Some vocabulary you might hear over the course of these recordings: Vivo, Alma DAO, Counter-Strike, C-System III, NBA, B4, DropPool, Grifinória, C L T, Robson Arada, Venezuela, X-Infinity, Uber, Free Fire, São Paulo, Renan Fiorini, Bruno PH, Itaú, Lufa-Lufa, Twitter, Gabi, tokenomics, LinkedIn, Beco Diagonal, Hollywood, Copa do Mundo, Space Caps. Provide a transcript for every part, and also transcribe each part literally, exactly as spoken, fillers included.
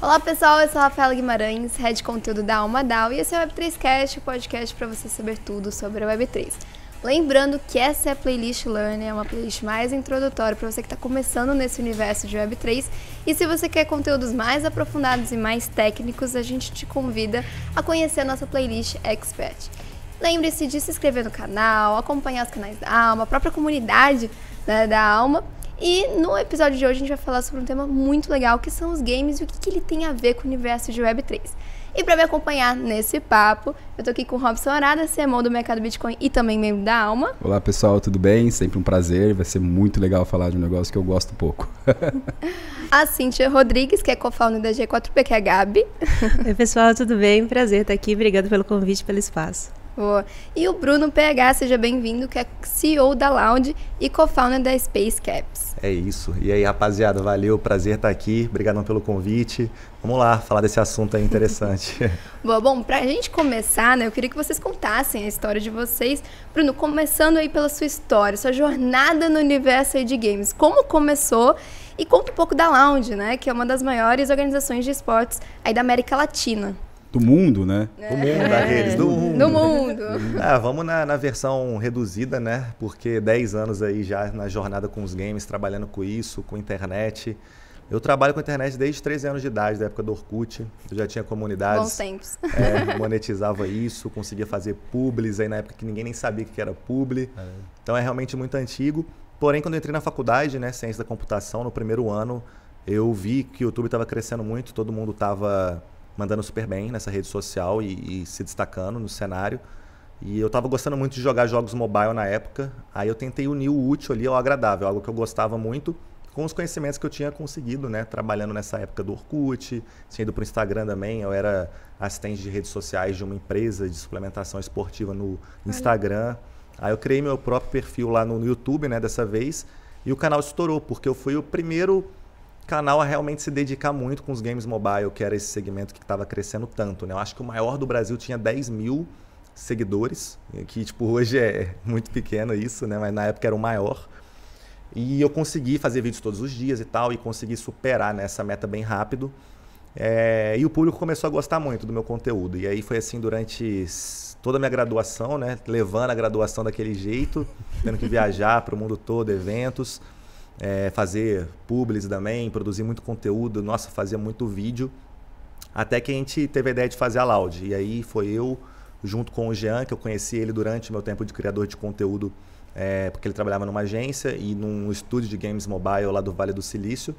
Olá pessoal, eu sou a Rafaela Guimarães, Head de Conteúdo da Alma D A O e esse é o Web três Cast, o podcast para você saber tudo sobre a Web três. Lembrando que essa é a playlist Learn, é uma playlist mais introdutória para você que está começando nesse universo de Web três. E se você quer conteúdos mais aprofundados e mais técnicos, a gente te convida a conhecer a nossa playlist Expert. Lembre-se de se inscrever no canal, acompanhar os canais da Alma, a própria comunidade, né, da Alma. E no episódio de hoje a gente vai falar sobre um tema muito legal, que são os games e o que, que ele tem a ver com o universo de Web três. E para me acompanhar nesse papo, eu tô aqui com o Robson Arada, C M O do Mercado Bitcoin e também membro da Alma. Olá pessoal, tudo bem? Sempre um prazer, vai ser muito legal falar de um negócio que eu gosto pouco. A Cíntia Rodrigues, que é co-founder da G quatro P, que é a Gabi. Oi pessoal, tudo bem? Prazer estar aqui, obrigado pelo convite, pelo espaço. Boa. E o Bruno P H, seja bem-vindo, que é C E O da Loud e co-founder da Space Caps. É isso. E aí, rapaziada, valeu, prazer estar aqui, obrigado pelo convite. Vamos lá, falar desse assunto aí interessante. Boa, bom, pra gente começar, né, eu queria que vocês contassem a história de vocês. Bruno, começando aí pela sua história, sua jornada no universo aí de games, como começou? E conta um pouco da Loud, né, que é uma das maiores organizações de esportes aí da América Latina. Do mundo, né? É. Do mundo, daqueles, do mundo. Do mundo. Ah, vamos na, na versão reduzida, né? Porque dez anos aí já na jornada com os games, trabalhando com isso, com internet. Eu trabalho com internet desde treze anos de idade, da época do Orkut. Eu já tinha comunidades. Bons tempos. É, monetizava isso, conseguia fazer publis aí na época que ninguém nem sabia o que era publi. É. Então é realmente muito antigo. Porém, quando eu entrei na faculdade, né, Ciência da Computação, no primeiro ano, eu vi que o YouTube estava crescendo muito, todo mundo estava mandando super bem nessa rede social e, e se destacando no cenário. E eu estava gostando muito de jogar jogos mobile na época. Aí eu tentei unir o útil ali ao agradável, algo que eu gostava muito, com os conhecimentos que eu tinha conseguido, né? Trabalhando nessa época do Orkut, tinha ido para o Instagram também. Eu era assistente de redes sociais de uma empresa de suplementação esportiva no Instagram. Aí eu criei meu próprio perfil lá no YouTube, né? Dessa vez. E o canal estourou, porque eu fui o primeiro canal a realmente se dedicar muito com os games mobile, que era esse segmento que estava crescendo tanto, né? Eu acho que o maior do Brasil tinha dez mil seguidores, que tipo, hoje é muito pequeno isso, né? Mas na época era o maior. E eu consegui fazer vídeos todos os dias e tal, e consegui superar, né, essa meta bem rápido. É... E o público começou a gostar muito do meu conteúdo. E aí foi assim durante toda a minha graduação, né? Levando a graduação daquele jeito, tendo que viajar para o mundo todo, eventos. É, fazer publis também, produzir muito conteúdo, nossa, fazia muito vídeo, até que a gente teve a ideia de fazer a Loud. E aí foi eu, junto com o Jean, que eu conheci ele durante o meu tempo de criador de conteúdo, é, porque ele trabalhava numa agência e num estúdio de games mobile lá do Vale do Silício.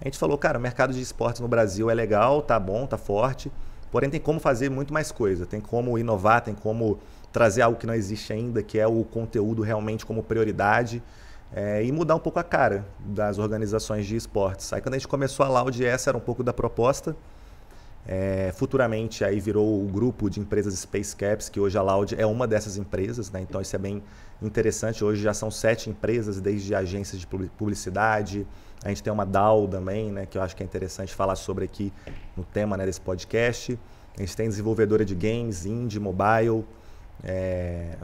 A gente falou, cara, o mercado de esportes no Brasil é legal, tá bom, tá forte, porém tem como fazer muito mais coisa, tem como inovar, tem como trazer algo que não existe ainda, que é o conteúdo realmente como prioridade. É, e mudar um pouco a cara das organizações de esportes. Aí quando a gente começou a Loud, essa era um pouco da proposta. É, futuramente aí virou o grupo de empresas Space Caps, que hoje a Loud é uma dessas empresas, né? Então isso é bem interessante. Hoje já são sete empresas, desde agências de publicidade. A gente tem uma D A O também, né, que eu acho que é interessante falar sobre aqui no tema, né, desse podcast. A gente tem desenvolvedora de games, indie, mobile. É...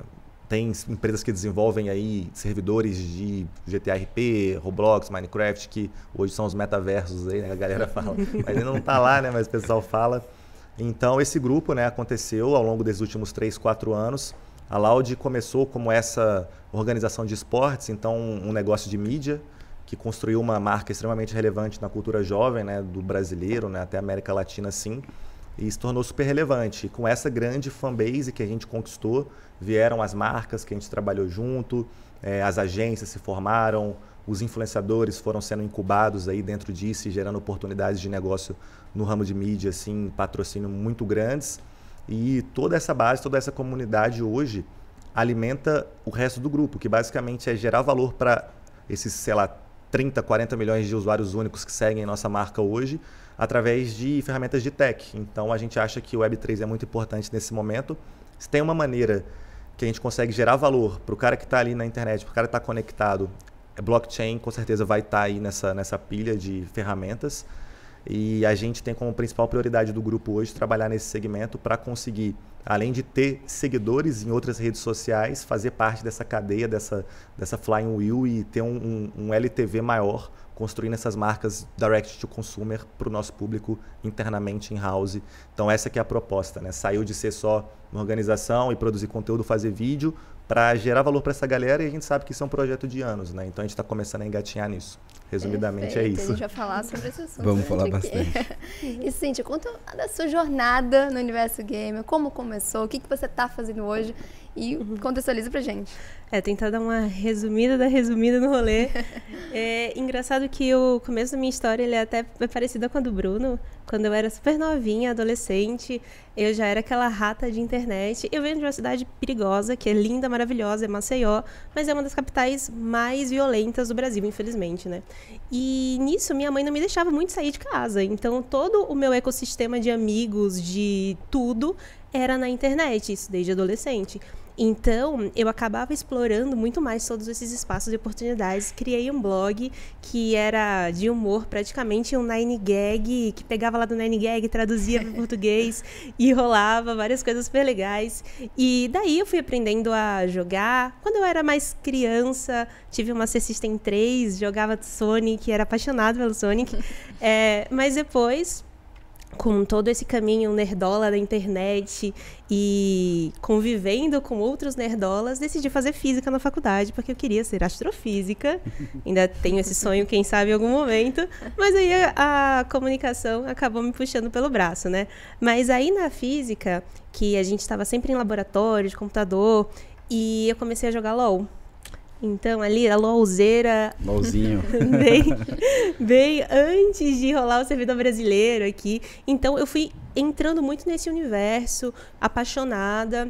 Tem empresas que desenvolvem aí servidores de G T A R P, Roblox, Minecraft, que hoje são os metaversos aí, né? A galera fala. Mas ainda não tá lá, né? Mas o pessoal fala. Então, esse grupo, né, aconteceu ao longo desses últimos três, quatro anos. A Loud começou como essa organização de esportes, então um negócio de mídia, que construiu uma marca extremamente relevante na cultura jovem, né, do brasileiro, né, até a América Latina, sim. E se tornou super relevante. Com essa grande fanbase que a gente conquistou, vieram as marcas que a gente trabalhou junto, é, as agências se formaram, os influenciadores foram sendo incubados aí dentro disso, gerando oportunidades de negócio no ramo de mídia, assim, patrocínio muito grandes. E toda essa base, toda essa comunidade hoje alimenta o resto do grupo, que basicamente é gerar valor para esses, sei lá, trinta, quarenta milhões de usuários únicos que seguem nossa marca hoje, através de ferramentas de tech. Então a gente acha que o Web três é muito importante nesse momento. Se tem uma maneira que a gente consegue gerar valor para o cara que está ali na internet, para o cara que está conectado, blockchain com certeza vai estar tá aí nessa, nessa pilha de ferramentas. E a gente tem como principal prioridade do grupo hoje trabalhar nesse segmento para conseguir além de ter seguidores em outras redes sociais, fazer parte dessa cadeia, dessa, dessa Flying Wheel e ter um, um, um L T V maior, construindo essas marcas direct to consumer para o nosso público internamente in-house. Então essa que é a proposta, né? Saiu de ser só uma organização e produzir conteúdo, fazer vídeo, para gerar valor para essa galera, e a gente sabe que isso é um projeto de anos, né? Então a gente está começando a engatinhar nisso. Resumidamente, perfeito. É isso. A gente vai falar sobre esse assunto. Vamos falar bastante. E, Cíntia, conta da sua jornada no universo gamer, como começou, o que, que você está fazendo hoje, e uhum. contextualiza pra gente. É, tentar dar uma resumida da resumida no rolê. É engraçado que o começo da minha história, ele é até parecido com a do Bruno. Quando eu era super novinha, adolescente, eu já era aquela rata de internet. Eu venho de uma cidade perigosa, que é linda, maravilhosa, é Maceió, mas é uma das capitais mais violentas do Brasil, infelizmente, né? E nisso, minha mãe não me deixava muito sair de casa. Então, todo o meu ecossistema de amigos, de tudo, era na internet, isso desde adolescente. Então, eu acabava explorando muito mais todos esses espaços e oportunidades. Criei um blog que era de humor, praticamente um nine gag, que pegava lá do nine gag, traduzia para português e rolava várias coisas super legais. E daí eu fui aprendendo a jogar. Quando eu era mais criança, tive uma C System três, jogava Sonic, era apaixonado pelo Sonic. É, mas depois, com todo esse caminho nerdola da internet e convivendo com outros nerdolas, decidi fazer física na faculdade, porque eu queria ser astrofísica. Ainda tenho esse sonho, quem sabe, em algum momento. Mas aí a, a comunicação acabou me puxando pelo braço, né? Mas aí na física, que a gente estava sempre em laboratório de computador, e eu comecei a jogar LOL. Então, ali, a LOLzeira... LOLzinho. Bem, bem antes de rolar o servidor brasileiro aqui. Então, eu fui entrando muito nesse universo, apaixonada.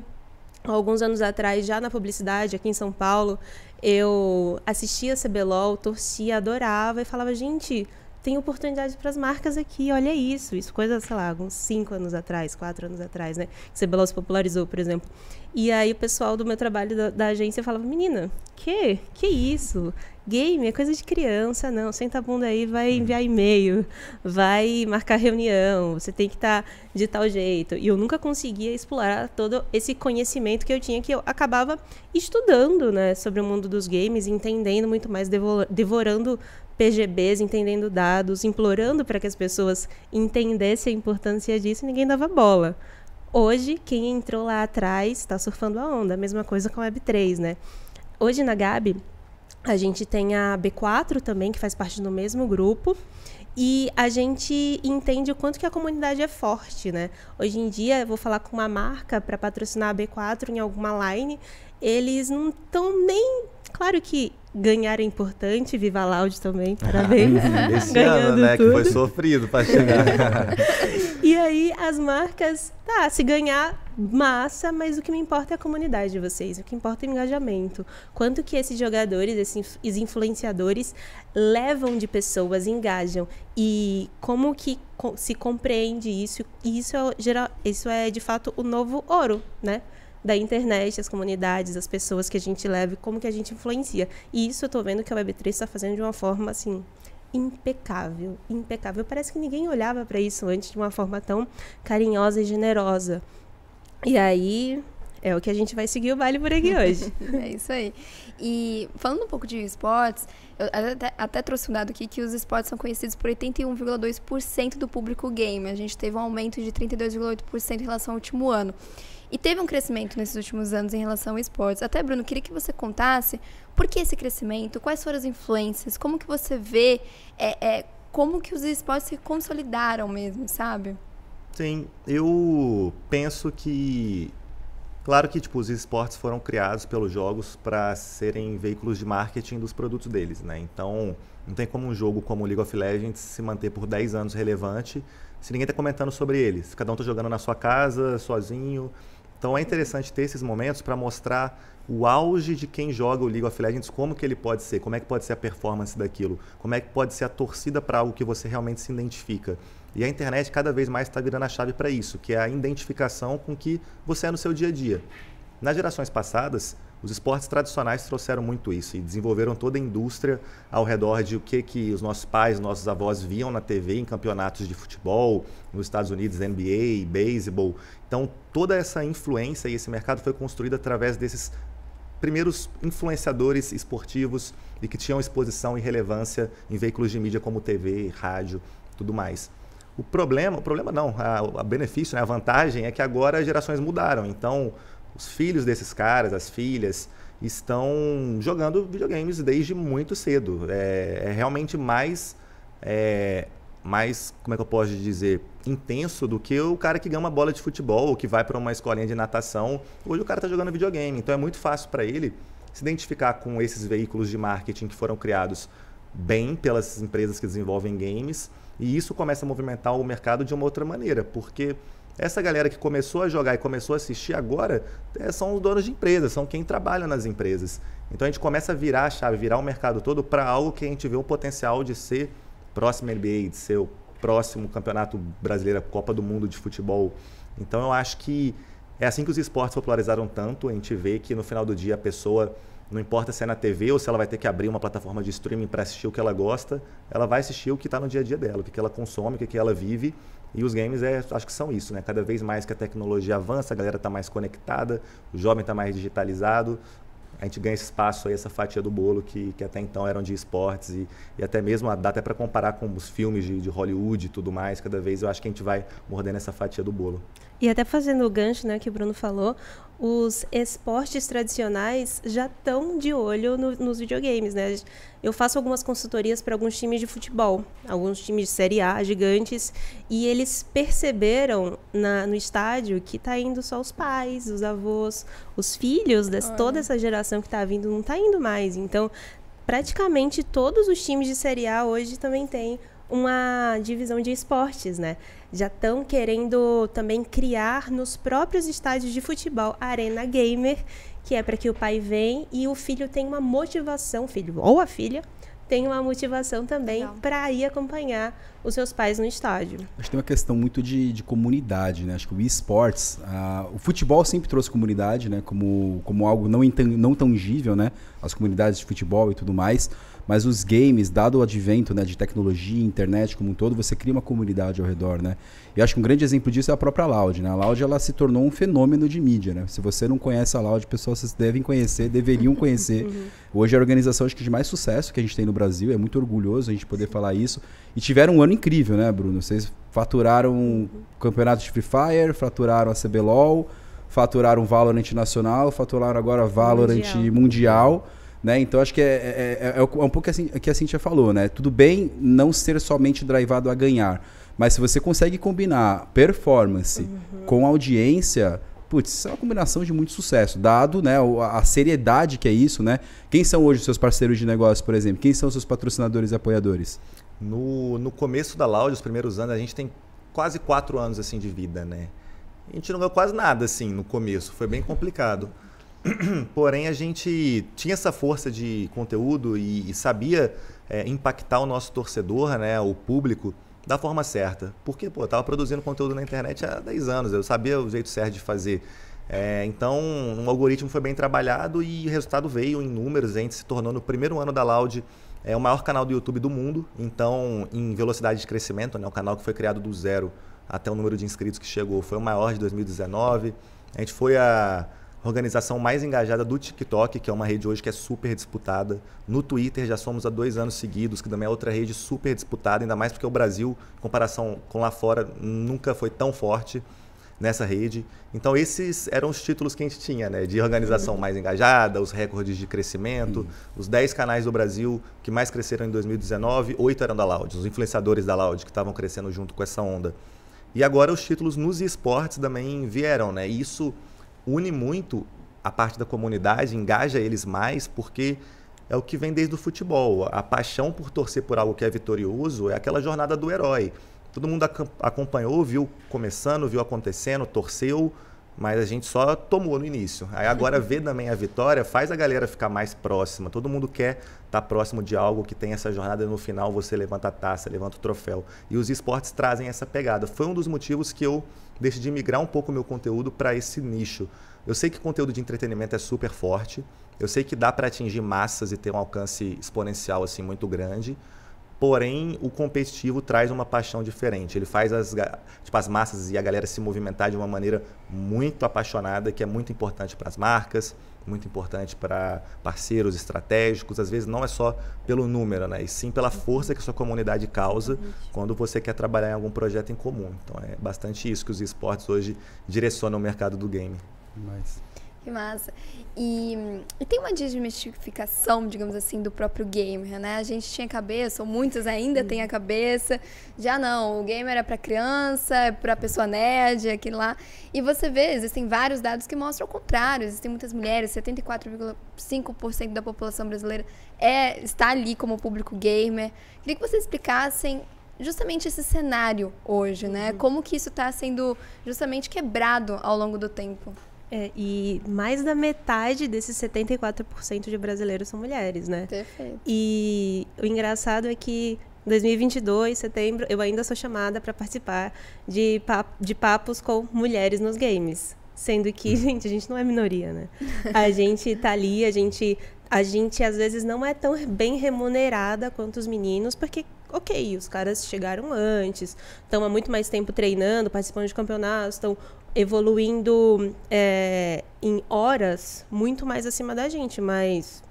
Alguns anos atrás, já na publicidade, aqui em São Paulo, eu assistia C B LOL, torcia, adorava e falava, gente, tem oportunidade para as marcas aqui, olha isso. Isso coisa, sei lá, uns cinco anos atrás, quatro anos atrás, né? C B LOL se popularizou, por exemplo. E aí o pessoal do meu trabalho da, da agência falava, menina, que? Que isso? Game é coisa de criança, não. Senta a bunda aí, vai enviar e-mail, vai marcar reunião, você tem que estar de tal jeito. E eu nunca conseguia explorar todo esse conhecimento que eu tinha, que eu acabava estudando, né, sobre o mundo dos games, entendendo muito mais, devorando P G Bs, entendendo dados, implorando para que as pessoas entendessem a importância disso, e ninguém dava bola. Hoje, quem entrou lá atrás está surfando a onda, a mesma coisa com a Web três, né? Hoje na Gabi, a gente tem a B quatro também, que faz parte do mesmo grupo, e a gente entende o quanto que a comunidade é forte, né? Hoje em dia, eu vou falar com uma marca para patrocinar a B quatro em alguma line, eles não estão nem... Claro que ganhar é importante, viva a Loud também, parabéns. Ah, esse ganhando ano, né, tudo. Que foi sofrido para chegar. E aí as marcas, tá, se ganhar, massa, mas o que me importa é a comunidade de vocês, o que importa é o engajamento. Quanto que esses jogadores, esses influenciadores levam de pessoas, engajam, e como que se compreende isso, e isso é, geral, isso é de fato o novo ouro, né? Da internet, as comunidades, as pessoas que a gente leva e como que a gente influencia. E isso eu tô vendo que a Web três está fazendo de uma forma, assim, impecável, impecável. Parece que ninguém olhava para isso antes de uma forma tão carinhosa e generosa. E aí, é o que a gente vai seguir o baile por aqui hoje. É isso aí. E falando um pouco de esportes, eu até, até trouxe um dado aqui que os esportes são conhecidos por oitenta e um vírgula dois por cento do público gamer. A gente teve um aumento de trinta e dois vírgula oito por cento em relação ao último ano. E teve um crescimento nesses últimos anos em relação a esportes. Até, Bruno, queria que você contasse por que esse crescimento, quais foram as influências, como que você vê, é, é, como que os esportes se consolidaram mesmo, sabe? Sim, eu penso que... Claro que tipo, os esportes foram criados pelos jogos para serem veículos de marketing dos produtos deles, né? Então, não tem como um jogo como League of Legends se manter por dez anos relevante se ninguém está comentando sobre ele. Se cada um está jogando na sua casa, sozinho... Então é interessante ter esses momentos para mostrar o auge de quem joga o League of Legends, como que ele pode ser, como é que pode ser a performance daquilo, como é que pode ser a torcida para algo que você realmente se identifica. E a internet cada vez mais está virando a chave para isso, que é a identificação com que você é no seu dia a dia. Nas gerações passadas, Os esportes tradicionais trouxeram muito isso e desenvolveram toda a indústria ao redor de o que, que os nossos pais, nossos avós viam na T V em campeonatos de futebol, nos Estados Unidos, N B A, beisebol. Então, toda essa influência e esse mercado foi construído através desses primeiros influenciadores esportivos e que tinham exposição e relevância em veículos de mídia como T V, rádio, tudo mais. O problema, o problema não, a, a benefício, né, a vantagem é que agora as gerações mudaram, então os filhos desses caras, as filhas, estão jogando videogames desde muito cedo. É, é realmente mais, é, mais, como é que eu posso dizer, intenso do que o cara que ganha uma bola de futebol ou que vai para uma escolinha de natação. Hoje o cara está jogando videogame, então é muito fácil para ele se identificar com esses veículos de marketing que foram criados bem pelas empresas que desenvolvem games. E isso começa a movimentar o mercado de uma outra maneira, porque essa galera que começou a jogar e começou a assistir agora é, são os donos de empresas, são quem trabalha nas empresas. Então a gente começa a virar a chave, virar o mercado todo para algo que a gente vê o potencial de ser próximo N B A, de ser o próximo Campeonato Brasileiro, Copa do Mundo de Futebol. Então eu acho que é assim que os esportes popularizaram tanto, a gente vê que no final do dia a pessoa, não importa se é na T V ou se ela vai ter que abrir uma plataforma de streaming para assistir o que ela gosta, ela vai assistir o que está no dia a dia dela, o que ela consome, o que ela vive. E os games, é, acho que são isso, né? Cada vez mais que a tecnologia avança, a galera está mais conectada, o jovem está mais digitalizado, a gente ganha esse espaço aí, essa fatia do bolo que, que até então eram de esportes e, e até mesmo dá até para comparar com os filmes de, de Hollywood e tudo mais. Cada vez eu acho que a gente vai mordendo essa fatia do bolo. E até fazendo o gancho, né, que o Bruno falou, os esportes tradicionais já estão de olho no, nos videogames, né? Eu faço algumas consultorias para alguns times de futebol, alguns times de Série A, gigantes, e eles perceberam na, no estádio que tá indo só os pais, os avós, os filhos, das, toda essa geração que tá vindo não tá indo mais. Então, praticamente todos os times de Série A hoje também têm uma divisão de esportes, né? Já estão querendo também criar nos próprios estádios de futebol a Arena Gamer, que é para que o pai venha e o filho tenha uma motivação, filho ou a filha, tem uma motivação também para ir acompanhar os seus pais no estádio. Acho que tem uma questão muito de, de comunidade, né? Acho que o esportes, ah, o futebol sempre trouxe comunidade, né? Como, como algo não, não tangível, né? As comunidades de futebol e tudo mais. Mas os games, dado o advento, né, de tecnologia, internet como um todo, você cria uma comunidade ao redor, né? E acho que um grande exemplo disso é a própria Loud, né? A Loud, ela se tornou um fenômeno de mídia, né? Se você não conhece a Loud, pessoal, vocês devem conhecer, deveriam conhecer. Uhum. Hoje é a organização, acho que, de mais sucesso que a gente tem no Brasil. É muito orgulhoso a gente poder falar isso. E tiveram um ano incrível, né, Bruno? Vocês faturaram o campeonato de Free Fire, faturaram a C B L O L, faturaram o Valorant Nacional, faturaram agora Valorant Mundial. mundial. Né? Então, acho que é, é, é, é um pouco assim, que a Cíntia falou, né? Tudo bem não ser somente drivado a ganhar, mas se você consegue combinar performance uhum. com audiência, putz, isso é uma combinação de muito sucesso, dado, né, a seriedade que é isso, né? Quem são hoje os seus parceiros de negócio, por exemplo? Quem são os seus patrocinadores e apoiadores? No, no começo da Loud, os primeiros anos, a gente tem quase quatro anos assim, de vida, né? A gente não ganhou quase nada assim, no começo, foi bem complicado. Porém, a gente tinha essa força de conteúdo e, e sabia é, impactar o nosso torcedor, né, o público, da forma certa. Porque, pô, eu estava produzindo conteúdo na internet há dez anos, eu sabia o jeito certo de fazer. É, então, um algoritmo foi bem trabalhado e o resultado veio em números. A gente se tornou, no primeiro ano da Loud, é, o maior canal do YouTube do mundo. Então, em velocidade de crescimento, né, o canal que foi criado do zero até o número de inscritos que chegou foi o maior de dois mil e dezenove. A gente foi a organização mais engajada do TikTok, que é uma rede hoje que é super disputada. No Twitter já somos há dois anos seguidos, que também é outra rede super disputada, ainda mais porque o Brasil, em comparação com lá fora, nunca foi tão forte nessa rede. Então esses eram os títulos que a gente tinha, né? De organização mais engajada, os recordes de crescimento, uhum. os dez canais do Brasil que mais cresceram em dois mil e dezenove, oito eram da Loud, os influenciadores da Loud que estavam crescendo junto com essa onda. E agora os títulos nos esportes também vieram, né? E isso une muito a parte da comunidade, engaja eles mais, porque é o que vem desde o futebol. A paixão por torcer por algo que é vitorioso é aquela jornada do herói. Todo mundo acompanhou, viu começando, viu acontecendo, torceu, Mas a gente só tomou no início. Aí agora ver também a vitória faz a galera ficar mais próxima. Todo mundo quer estar próximo de algo que tem essa jornada. No final você levanta a taça, levanta o troféu. E os esportes trazem essa pegada. Foi um dos motivos que eu decidi migrar um pouco o meu conteúdo para esse nicho. Eu sei que conteúdo de entretenimento é super forte. Eu sei que dá para atingir massas e ter um alcance exponencial assim, muito grande. Porém, o competitivo traz uma paixão diferente. Ele faz as, tipo, as massas e a galera se movimentar de uma maneira muito apaixonada, que é muito importante para as marcas, muito importante para parceiros estratégicos. Às vezes não é só pelo número, né? E sim pela força que a sua comunidade causa quando você quer trabalhar em algum projeto em comum. Então é bastante isso que os esportes hoje direcionam o mercado do game. Mas... Que massa. E, e tem uma desmistificação, digamos assim, do próprio gamer, né? A gente tinha cabeça, ou muitos ainda têm a cabeça, já não, o gamer é pra criança, é pra pessoa nerd, aquilo lá. E você vê, existem vários dados que mostram o contrário. Existem muitas mulheres, setenta e quatro vírgula cinco por cento da população brasileira é, está ali como público gamer. Queria que vocês explicassem justamente esse cenário hoje, né? Uhum. Como que isso está sendo justamente quebrado ao longo do tempo. É, e mais da metade desses setenta e quatro por cento de brasileiros são mulheres, né? Perfeito. E o engraçado é que em dois mil e vinte e dois, setembro, eu ainda sou chamada para participar de, papo, de papos com mulheres nos games. Sendo que, gente, a gente não é minoria, né? A gente tá ali, a gente, a gente às vezes não é tão bem remunerada quanto os meninos, porque... Ok, os caras chegaram antes, estão há muito mais tempo treinando, participando de campeonatos, estão evoluindo é, em horas muito mais acima da gente, mas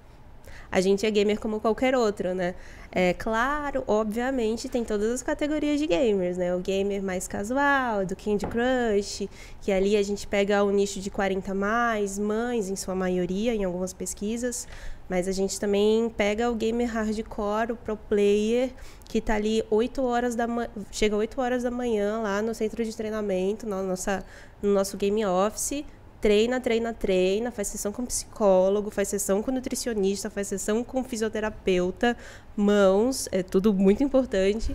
a gente é gamer como qualquer outro, né? É claro, obviamente, tem todas as categorias de gamers, né? O gamer mais casual, do Candy Crush, que ali a gente pega o nicho de quarenta mais, mães em sua maioria, em algumas pesquisas, mas a gente também pega o gamer hardcore, o pro player, que tá ali oito horas da manhã, chega oito horas da manhã lá no centro de treinamento, na nossa, no nosso game office, treina, treina, treina, faz sessão com psicólogo, faz sessão com nutricionista, faz sessão com fisioterapeuta, mãos, é tudo muito importante.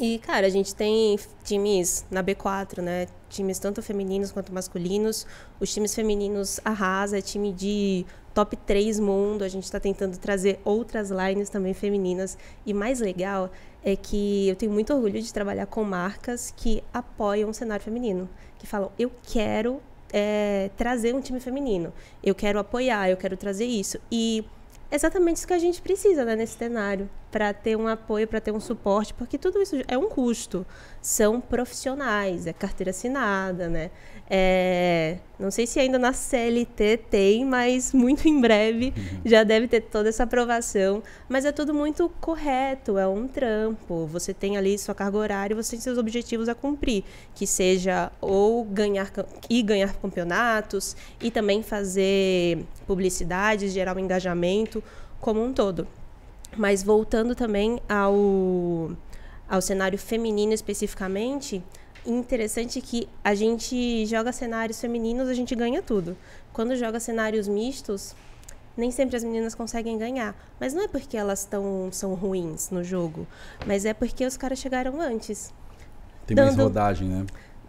E, cara, a gente tem times na B quatro, né? Times tanto femininos quanto masculinos. Os times femininos arrasa, é time de top três mundo. A gente está tentando trazer outras lines também femininas. E mais legal é que eu tenho muito orgulho de trabalhar com marcas que apoiam o cenário feminino. Que falam, eu quero... É, trazer um time feminino, eu quero apoiar, eu quero trazer isso. E é exatamente isso que a gente precisa, né, nesse cenário, para ter um apoio, para ter um suporte, porque tudo isso é um custo, são profissionais, é carteira assinada, né? É, não sei se ainda na C L T tem, mas muito em breve uhum. já deve ter toda essa aprovação, mas é tudo muito correto, é um trampo, você tem ali sua carga horária, você tem seus objetivos a cumprir, que seja ou ganhar e ganhar campeonatos e também fazer publicidade, gerar um engajamento como um todo. Mas voltando também ao, ao cenário feminino especificamente, interessante que a gente joga cenários femininos, a gente ganha tudo. Quando joga cenários mistos, nem sempre as meninas conseguem ganhar. Mas não é porque elas tão, são ruins no jogo, mas é porque os caras chegaram antes. Tem dando... mais rodagem, né?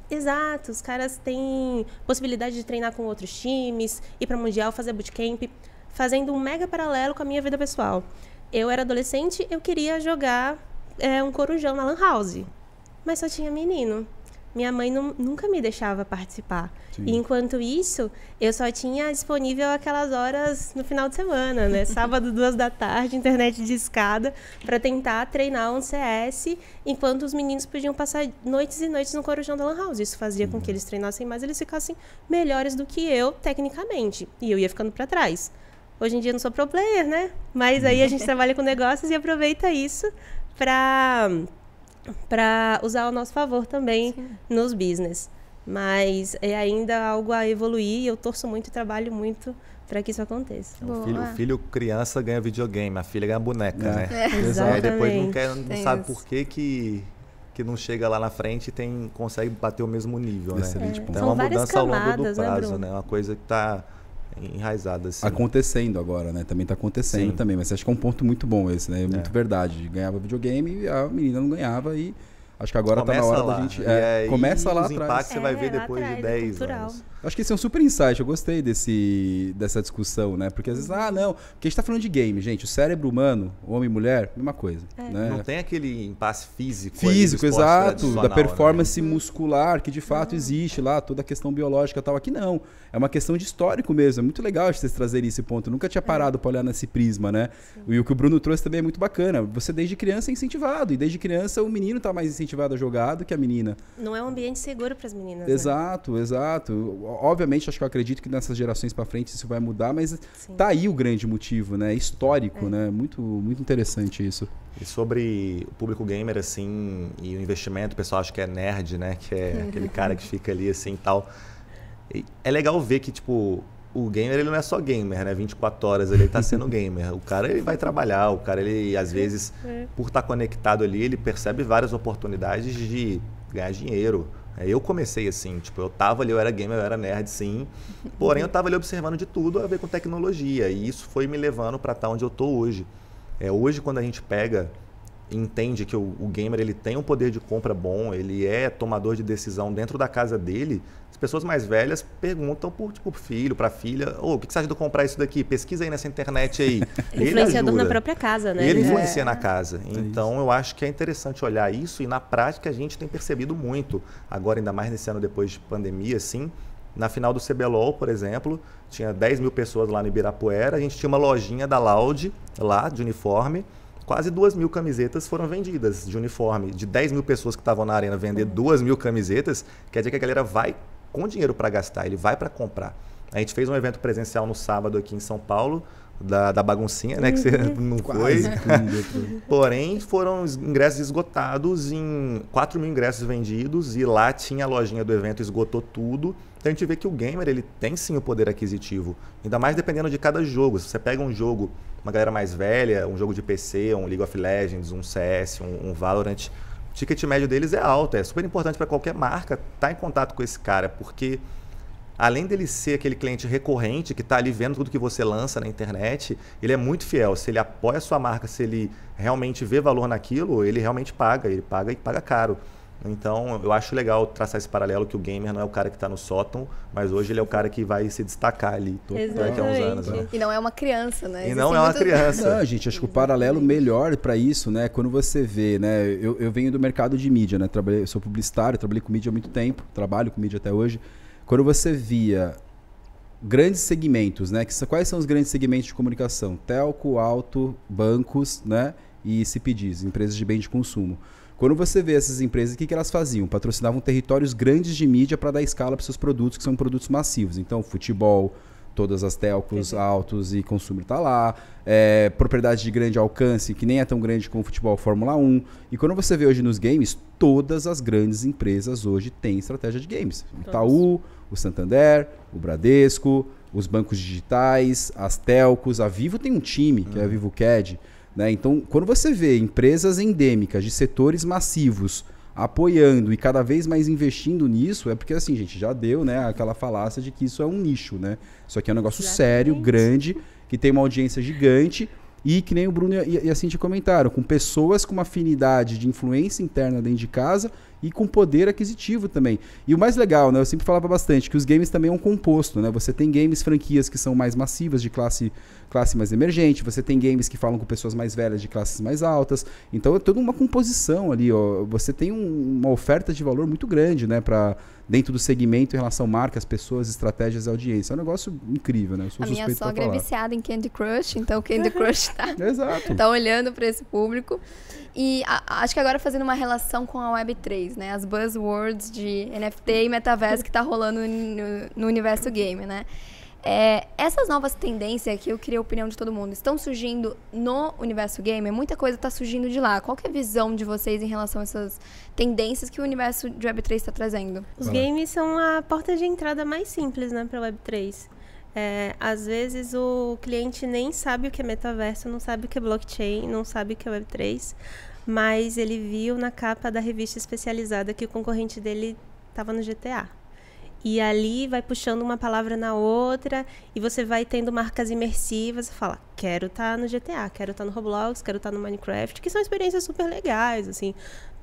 Exato, os caras têm possibilidade de treinar com outros times, ir para mundial, fazer bootcamp, fazendo um mega paralelo com a minha vida pessoal. Eu era adolescente, eu queria jogar é, um corujão na lan house, mas só tinha menino. Minha mãe não, nunca me deixava participar. Sim. E enquanto isso, eu só tinha disponível aquelas horas no final de semana, né? Sábado, duas da tarde, internet de escada, para tentar treinar um C S, enquanto os meninos podiam passar noites e noites no corujão da lan house. Isso fazia uhum. com que eles treinassem mais, eles ficassem melhores do que eu, tecnicamente. E eu ia ficando para trás. Hoje em dia eu não sou pro player, né? Mas aí a gente trabalha com negócios e aproveita isso para para usar ao nosso favor também Sim. nos business. Mas é ainda algo a evoluir e eu torço muito e trabalho muito para que isso aconteça. O filho, filho criança ganha videogame, a filha ganha boneca, é. né? É. Exatamente. Aí depois não, quer, não sabe isso. por que que... que não chega lá na frente e tem, consegue bater o mesmo nível, né? É. Então São é uma mudança ao longo do prazo, né? né? Uma coisa que está... enraizada assim. Acontecendo agora, né? Também tá acontecendo Sim. também, mas acho que é um ponto muito bom esse, né? É muito é. verdade. Ganhava videogame e a menina não ganhava e acho que agora começa tá na hora lá. da gente... É, é, começa e lá os atrás. Os impactos é, você vai ver depois atrás, de dez anos. Acho que esse é um super insight, eu gostei desse, dessa discussão, né? Porque às vezes, ah, não, porque a gente tá falando de game, gente, o cérebro humano, homem e mulher, mesma coisa. É. Né? Não tem aquele impasse físico. Físico, exato, da performance, né? Muscular, que de fato é. Existe lá, toda a questão biológica e tal. Aqui não, é uma questão de histórico mesmo, é muito legal vocês trazerem esse ponto. Eu nunca tinha parado é. Pra olhar nesse prisma, né? Sim. E o que o Bruno trouxe também é muito bacana, você desde criança é incentivado, e desde criança o menino tá mais incentivado a jogar do que a menina. Não é um ambiente seguro pras meninas, exato, né? Exato. Obviamente, acho que eu acredito que nessas gerações para frente isso vai mudar, mas sim, tá aí o grande motivo, né? Histórico, é. Né? Muito, muito interessante isso. E sobre o público gamer, assim, e o investimento, o pessoal acha que é nerd, né? Que é aquele cara que fica ali, assim, tal. E é legal ver que, tipo, o gamer, ele não é só gamer, né? vinte e quatro horas ele tá sendo gamer. O cara, ele vai trabalhar, o cara, ele, às vezes, é. Por estar conectado ali, ele percebe várias oportunidades de ganhar dinheiro. Eu comecei assim, tipo, eu tava ali, eu era gamer, eu era nerd, sim. Porém, eu tava ali observando de tudo a ver com tecnologia. E isso foi me levando para estar onde eu tô hoje. É, hoje, quando a gente pega e entende que o, o gamer, ele tem um poder de compra bom, ele é tomador de decisão dentro da casa dele, as pessoas mais velhas perguntam por, tipo, filho, pra filha, ô, oh, o que você ajuda a comprar isso daqui? Pesquisa aí nessa internet aí. Ele influenciador ajuda. Na própria casa, né? Ele influencia é. Na casa. Então, é eu acho que é interessante olhar isso e na prática a gente tem percebido muito. Agora, ainda mais nesse ano depois de pandemia, assim, na final do C B L O L, por exemplo, tinha dez mil pessoas lá no Ibirapuera, a gente tinha uma lojinha da Loud lá, de uniforme, quase duas mil camisetas foram vendidas de uniforme. De dez mil pessoas que estavam na arena vender duas mil camisetas, quer dizer que a galera vai com dinheiro para gastar, ele vai para comprar. A gente fez um evento presencial no sábado aqui em São Paulo, da, da baguncinha, né, que você não foi. Porém, foram ingressos esgotados, em quatro mil ingressos vendidos, e lá tinha a lojinha do evento, esgotou tudo. Então a gente vê que o gamer, ele tem sim o poder aquisitivo, ainda mais dependendo de cada jogo. Se você pega um jogo, uma galera mais velha, um jogo de P C, um League of Legends, um C S, um, um Valorant, o ticket médio deles é alto, é super importante para qualquer marca estar tá em contato com esse cara, porque além dele ser aquele cliente recorrente que está ali vendo tudo que você lança na internet, ele é muito fiel. Se ele apoia a sua marca, se ele realmente vê valor naquilo, ele realmente paga, ele paga e paga caro. Então, eu acho legal traçar esse paralelo que o gamer não é o cara que está no sotão, mas hoje ele é o cara que vai se destacar ali daqui a uns anos. Né? E não é uma criança, né? E não é uma criança. Não, gente, acho que o paralelo melhor para isso, né? Quando você vê, né? Eu, eu venho do mercado de mídia, né? Trabalhei, eu sou publicitário, trabalhei com mídia há muito tempo, trabalho com mídia até hoje. Quando você via grandes segmentos, né? Que, quais são os grandes segmentos de comunicação? Telco, auto, bancos, né? E C P Ds, empresas de bem de consumo. Quando você vê essas empresas, o que, que elas faziam? Patrocinavam territórios grandes de mídia para dar escala para seus produtos, que são produtos massivos. Então, futebol, todas as telcos, uhum. autos e consumo está lá. É, propriedade de grande alcance, que nem é tão grande como o futebol, Fórmula um. E quando você vê hoje nos games, todas as grandes empresas hoje têm estratégia de games. O Itaú, o Santander, o Bradesco, os bancos digitais, as telcos. A Vivo tem um time, que uhum. é a Vivo Cad. Né? Então, quando você vê empresas endêmicas de setores massivos apoiando e cada vez mais investindo nisso, é porque, assim, gente, já deu, né, aquela falácia de que isso é um nicho, né? Isso aqui é um negócio exatamente. Sério, grande, que tem uma audiência gigante e que nem o Bruno e a Cíntia comentaram, com pessoas com uma afinidade de influência interna dentro de casa e com poder aquisitivo também. E o mais legal, né, eu sempre falava bastante, que os games também é um composto, né? Você tem games, franquias que são mais massivas, de classe, classe mais emergente, você tem games que falam com pessoas mais velhas, de classes mais altas, então é toda uma composição ali, ó. Você tem um, uma oferta de valor muito grande, né, pra, dentro do segmento em relação a marcas, pessoas, estratégias e audiência. É um negócio incrível, né? Eu sou a minha sogra é viciada em Candy Crush, então Candy Crush tá, exato. Tá olhando para esse público. E a, acho que agora fazendo uma relação com a Web três, né? As buzzwords de N F T e metaverso que tá rolando no, no universo game, né? É, essas novas tendências aqui, eu queria a opinião de todo mundo, estão surgindo no universo game? Muita coisa tá surgindo de lá. Qual que é a visão de vocês em relação a essas tendências que o universo de Web três está trazendo? Os games são a porta de entrada mais simples, né, pra Web três. É, às vezes o cliente nem sabe o que é metaverso, não sabe o que é blockchain, não sabe o que é Web três, mas ele viu na capa da revista especializada que o concorrente dele estava no G T A. E ali vai puxando uma palavra na outra e você vai tendo marcas imersivas e fala, quero estar no G T A, quero estar no Roblox, quero estar no Minecraft, que são experiências super legais, assim,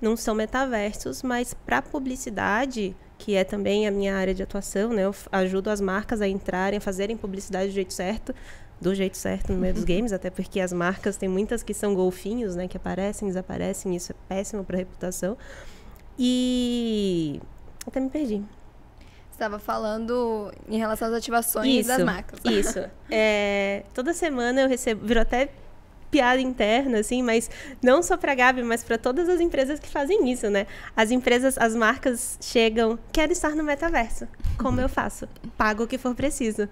não são metaversos, mas para publicidade que é também a minha área de atuação, né? Eu ajudo as marcas a entrarem, a fazerem publicidade do jeito certo, do jeito certo no meio dos games, até porque as marcas, tem muitas que são golfinhos, né? Que aparecem, desaparecem, isso é péssimo para a reputação. E... até me perdi. Você estava falando em relação às ativações isso, das marcas. Isso, é, toda semana eu recebo, virou até piada interna, assim, mas não só para a Gabi, mas para todas as empresas que fazem isso, né? As empresas, as marcas chegam, quero estar no metaverso. Como eu faço? Pago o que for preciso.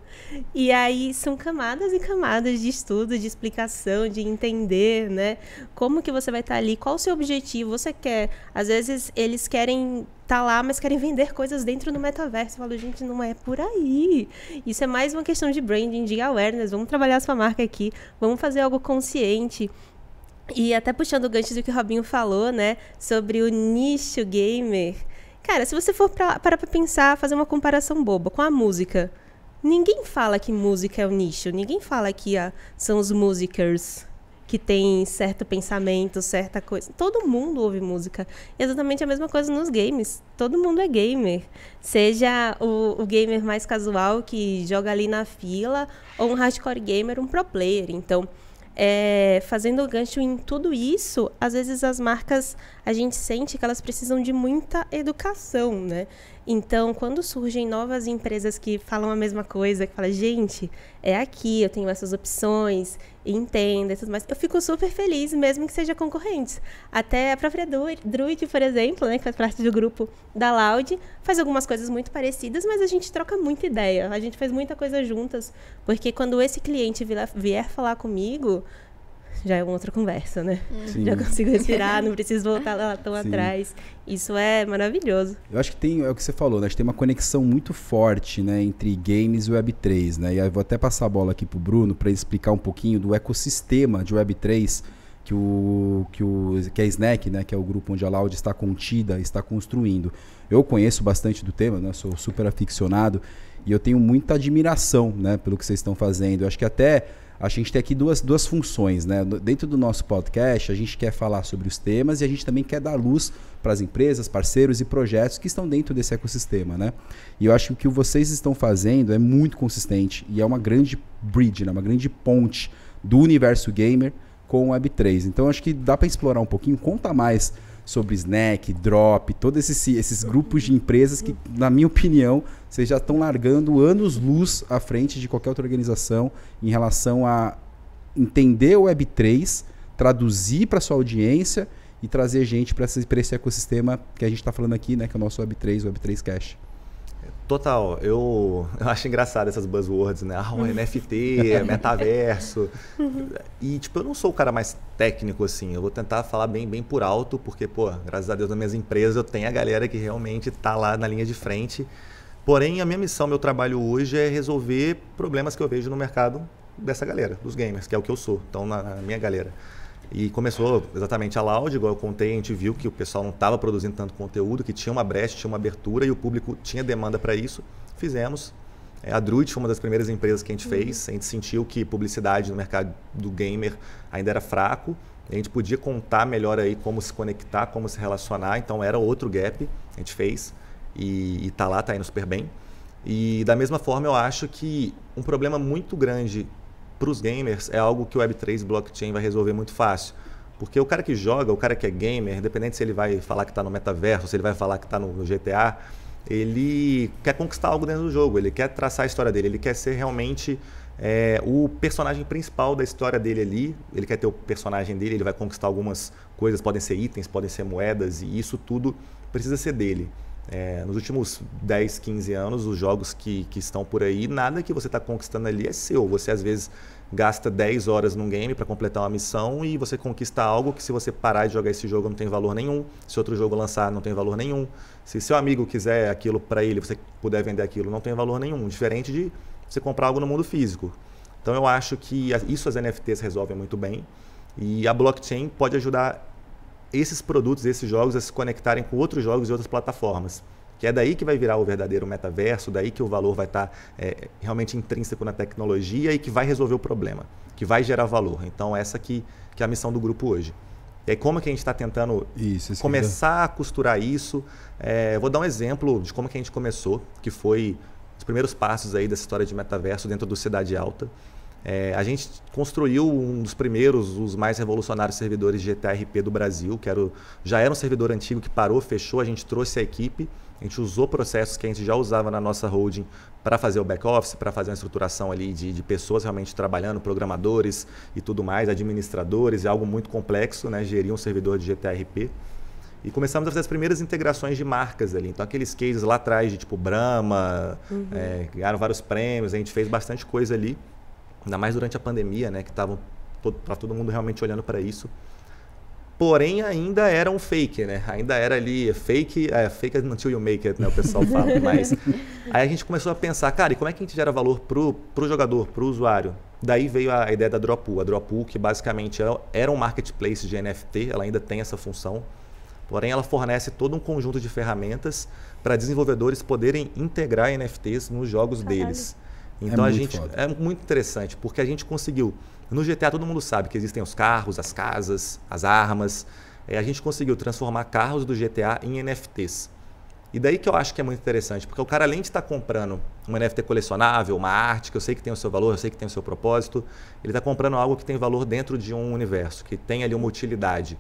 E aí são camadas e camadas de estudo, de explicação, de entender, né? Como que você vai estar ali, qual o seu objetivo, você quer... Às vezes eles querem... tá lá, mas querem vender coisas dentro do metaverso. Eu falo, gente, não é por aí. Isso é mais uma questão de branding, de awareness. Vamos trabalhar a sua marca aqui. Vamos fazer algo consciente. E até puxando o gancho do que o Robinho falou, né? Sobre o nicho gamer. Cara, se você for pra, parar pra pensar, fazer uma comparação boba com a música. Ninguém fala que música é o nicho. Ninguém fala que ah, são os musicers que tem certo pensamento, certa coisa. Todo mundo ouve música. Exatamente a mesma coisa nos games. Todo mundo é gamer. Seja o, o gamer mais casual que joga ali na fila, ou um hardcore gamer, um pro player. Então, é, fazendo o gancho em tudo isso, às vezes as marcas, a gente sente que elas precisam de muita educação, né? Então, quando surgem novas empresas que falam a mesma coisa, que falam, gente, é aqui, eu tenho essas opções, entenda e tudo mais, eu fico super feliz, mesmo que seja concorrentes. Até a própria Druid, por exemplo, né, que faz parte do grupo da Loud, faz algumas coisas muito parecidas, mas a gente troca muita ideia, a gente faz muita coisa juntas, porque quando esse cliente vier falar comigo, já é uma outra conversa, né? Sim. Já consigo respirar, não preciso voltar lá tão Sim. atrás. Isso é maravilhoso. Eu acho que tem, é o que você falou, né? A gente tem uma conexão muito forte, né, entre games e Web três, né? E aí eu vou até passar a bola aqui pro Bruno para explicar um pouquinho do ecossistema de Web três que o que o que a Snack, né, que é o grupo onde a Loud está contida, está construindo. Eu conheço bastante do tema, né? Sou super aficionado e eu tenho muita admiração, né, pelo que vocês estão fazendo. Eu acho que até a gente tem aqui duas, duas funções, né? Dentro do nosso podcast, a gente quer falar sobre os temas e a gente também quer dar luz para as empresas, parceiros e projetos que estão dentro desse ecossistema, né? E eu acho que o que vocês estão fazendo é muito consistente e é uma grande bridge, né? Uma grande ponte do universo gamer com o Web três. Então, acho que dá para explorar um pouquinho, conta mais sobre Snack, Drop, todos esses, esses grupos de empresas que, na minha opinião, vocês já estão largando anos-luz à frente de qualquer outra organização em relação a entender o Web três, traduzir para sua audiência e trazer gente para esse, esse ecossistema que a gente está falando aqui, né, que é o nosso Web três, o Web três Cash. Total, eu, eu acho engraçado essas buzzwords, né? Ah, o N F T, metaverso. E, tipo, eu não sou o cara mais técnico, assim. Eu vou tentar falar bem, bem por alto, porque, pô, graças a Deus, nas minhas empresas, eu tenho a galera que realmente tá lá na linha de frente. Porém, a minha missão, meu trabalho hoje é resolver problemas que eu vejo no mercado dessa galera, dos gamers, que é o que eu sou, então, na, na minha galera. E começou exatamente a Loud, igual eu contei, a gente viu que o pessoal não estava produzindo tanto conteúdo, que tinha uma brecha, tinha uma abertura e o público tinha demanda para isso. Fizemos. A Druid foi uma das primeiras empresas que a gente fez. A gente sentiu que publicidade no mercado do gamer ainda era fraco. A gente podia contar melhor aí como se conectar, como se relacionar. Então era outro gap, a gente fez. E está lá, está indo super bem. E da mesma forma eu acho que um problema muito grande para os gamers é algo que o Web três blockchain vai resolver muito fácil. Porque o cara que joga, o cara que é gamer, independente se ele vai falar que está no metaverso, se ele vai falar que está no, no G T A, ele quer conquistar algo dentro do jogo, ele quer traçar a história dele, ele quer ser realmente é, o personagem principal da história dele ali, ele quer ter o personagem dele, ele vai conquistar algumas coisas, podem ser itens, podem ser moedas, e isso tudo precisa ser dele. É, nos últimos dez, quinze anos, os jogos que, que estão por aí, nada que você está conquistando ali é seu. Você, às vezes, gasta dez horas num game para completar uma missão e você conquista algo que, se você parar de jogar esse jogo, não tem valor nenhum. Se outro jogo lançar, não tem valor nenhum. Se seu amigo quiser aquilo para ele, você puder vender aquilo, não tem valor nenhum. Diferente de você comprar algo no mundo físico. Então, eu acho que isso as N F Ts resolvem muito bem. E a blockchain pode ajudar esses produtos, esses jogos, a se conectarem com outros jogos e outras plataformas. Que é daí que vai virar o verdadeiro metaverso, daí que o valor vai estar é, realmente intrínseco na tecnologia e que vai resolver o problema, que vai gerar valor. Então, essa que, que é a missão do grupo hoje. E aí, como é que a gente está tentando isso, começar dá. a costurar isso? É, vou dar um exemplo de como que a gente começou, que foi os primeiros passos aí dessa história de metaverso dentro do Cidade Alta. É, a gente construiu um dos primeiros, os mais revolucionários servidores de G T A R P do Brasil, que era o, já era um servidor antigo que parou, fechou, a gente trouxe a equipe, a gente usou processos que a gente já usava na nossa holding para fazer o back-office, para fazer uma estruturação ali de, de pessoas realmente trabalhando, programadores e tudo mais, administradores, é algo muito complexo, né, gerir um servidor de G T A R P. E começamos a fazer as primeiras integrações de marcas ali. Então, aqueles cases lá atrás de tipo Brahma, uhum. é, ganharam vários prêmios, a gente fez bastante coisa ali. Ainda mais durante a pandemia, né, que estava todo, todo mundo realmente olhando para isso. Porém, ainda era um fake, né? Ainda era ali fake, é, fake until you make it, né, o pessoal fala. Mas aí a gente começou a pensar, cara, e como é que a gente gera valor para o jogador, para o usuário? Daí veio a, a ideia da DropPool. A DropPool, que basicamente era, era um marketplace de N F T, ela ainda tem essa função. Porém, ela fornece todo um conjunto de ferramentas para desenvolvedores poderem integrar N F Ts nos jogos Caralho. deles. Então é a gente foda. É muito interessante, porque a gente conseguiu, no G T A todo mundo sabe que existem os carros, as casas, as armas, é, a gente conseguiu transformar carros do G T A em N F Ts. E daí que eu acho que é muito interessante, porque o cara além de estar tá comprando um N F T colecionável, uma arte, que eu sei que tem o seu valor, eu sei que tem o seu propósito, ele está comprando algo que tem valor dentro de um universo, que tem ali uma utilidade.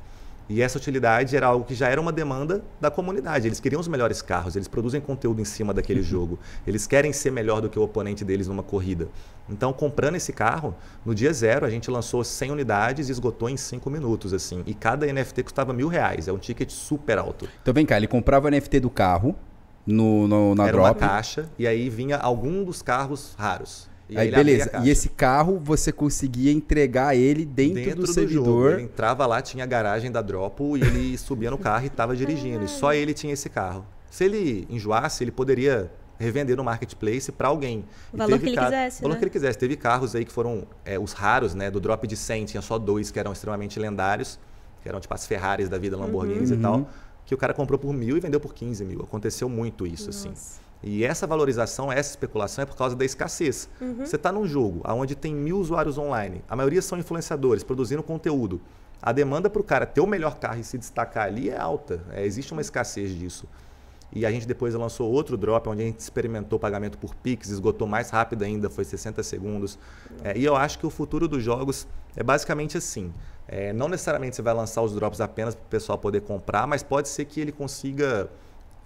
E essa utilidade era algo que já era uma demanda da comunidade. Eles queriam os melhores carros, eles produzem conteúdo em cima daquele uhum. jogo. Eles querem ser melhor do que o oponente deles numa corrida. Então, comprando esse carro, no dia zero, a gente lançou cem unidades e esgotou em cinco minutos, assim. E cada N F T custava mil reais, é um ticket super alto. Então vem cá, ele comprava o N F T do carro no, no, na era drop. Era uma caixa e aí vinha algum dos carros raros. E aí, beleza. E esse carro você conseguia entregar ele dentro, dentro do, do servidor. Jogo. Ele entrava lá, tinha a garagem da Dropo e ele subia no carro e estava dirigindo. E só ele tinha esse carro. Se ele enjoasse, ele poderia revender no marketplace para alguém. O valor que ele quisesse. O valor que ele quisesse. Teve carros aí que foram é, os raros, né? Do drop de cem, tinha só dois que eram extremamente lendários, que eram tipo as Ferraris da vida, Lamborghinis uhum. e tal, que o cara comprou por mil e vendeu por quinze mil. Aconteceu muito isso, Nossa. assim. E essa valorização, essa especulação é por causa da escassez. Uhum. Você está num jogo onde tem mil usuários online, a maioria são influenciadores, produzindo conteúdo. A demanda para o cara ter o melhor carro e se destacar ali é alta. É, existe uma escassez disso. E a gente depois lançou outro drop, onde a gente experimentou pagamento por Pix, esgotou mais rápido ainda, foi sessenta segundos. É, e eu acho que o futuro dos jogos é basicamente assim. É, não necessariamente você vai lançar os drops apenas para o pessoal poder comprar, mas pode ser que ele consiga...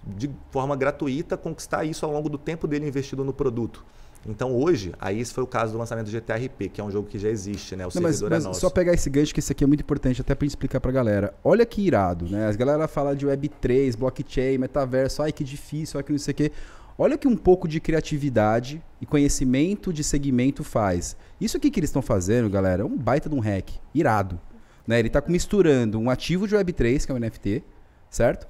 de forma gratuita, conquistar isso ao longo do tempo dele investido no produto. Então hoje, aí esse foi o caso do lançamento do G T A R P, que é um jogo que já existe, né? O servidor é nosso. Só pegar esse gancho, que isso aqui é muito importante, até pra explicar pra galera. Olha que irado, né? As galera fala de web três, blockchain, metaverso, ai que difícil, ai que não sei o quê. Olha que um pouco de criatividade e conhecimento de segmento faz. Isso aqui que eles estão fazendo, galera, é um baita de um hack, irado. Né? Ele tá misturando um ativo de web três, que é o N F T, certo?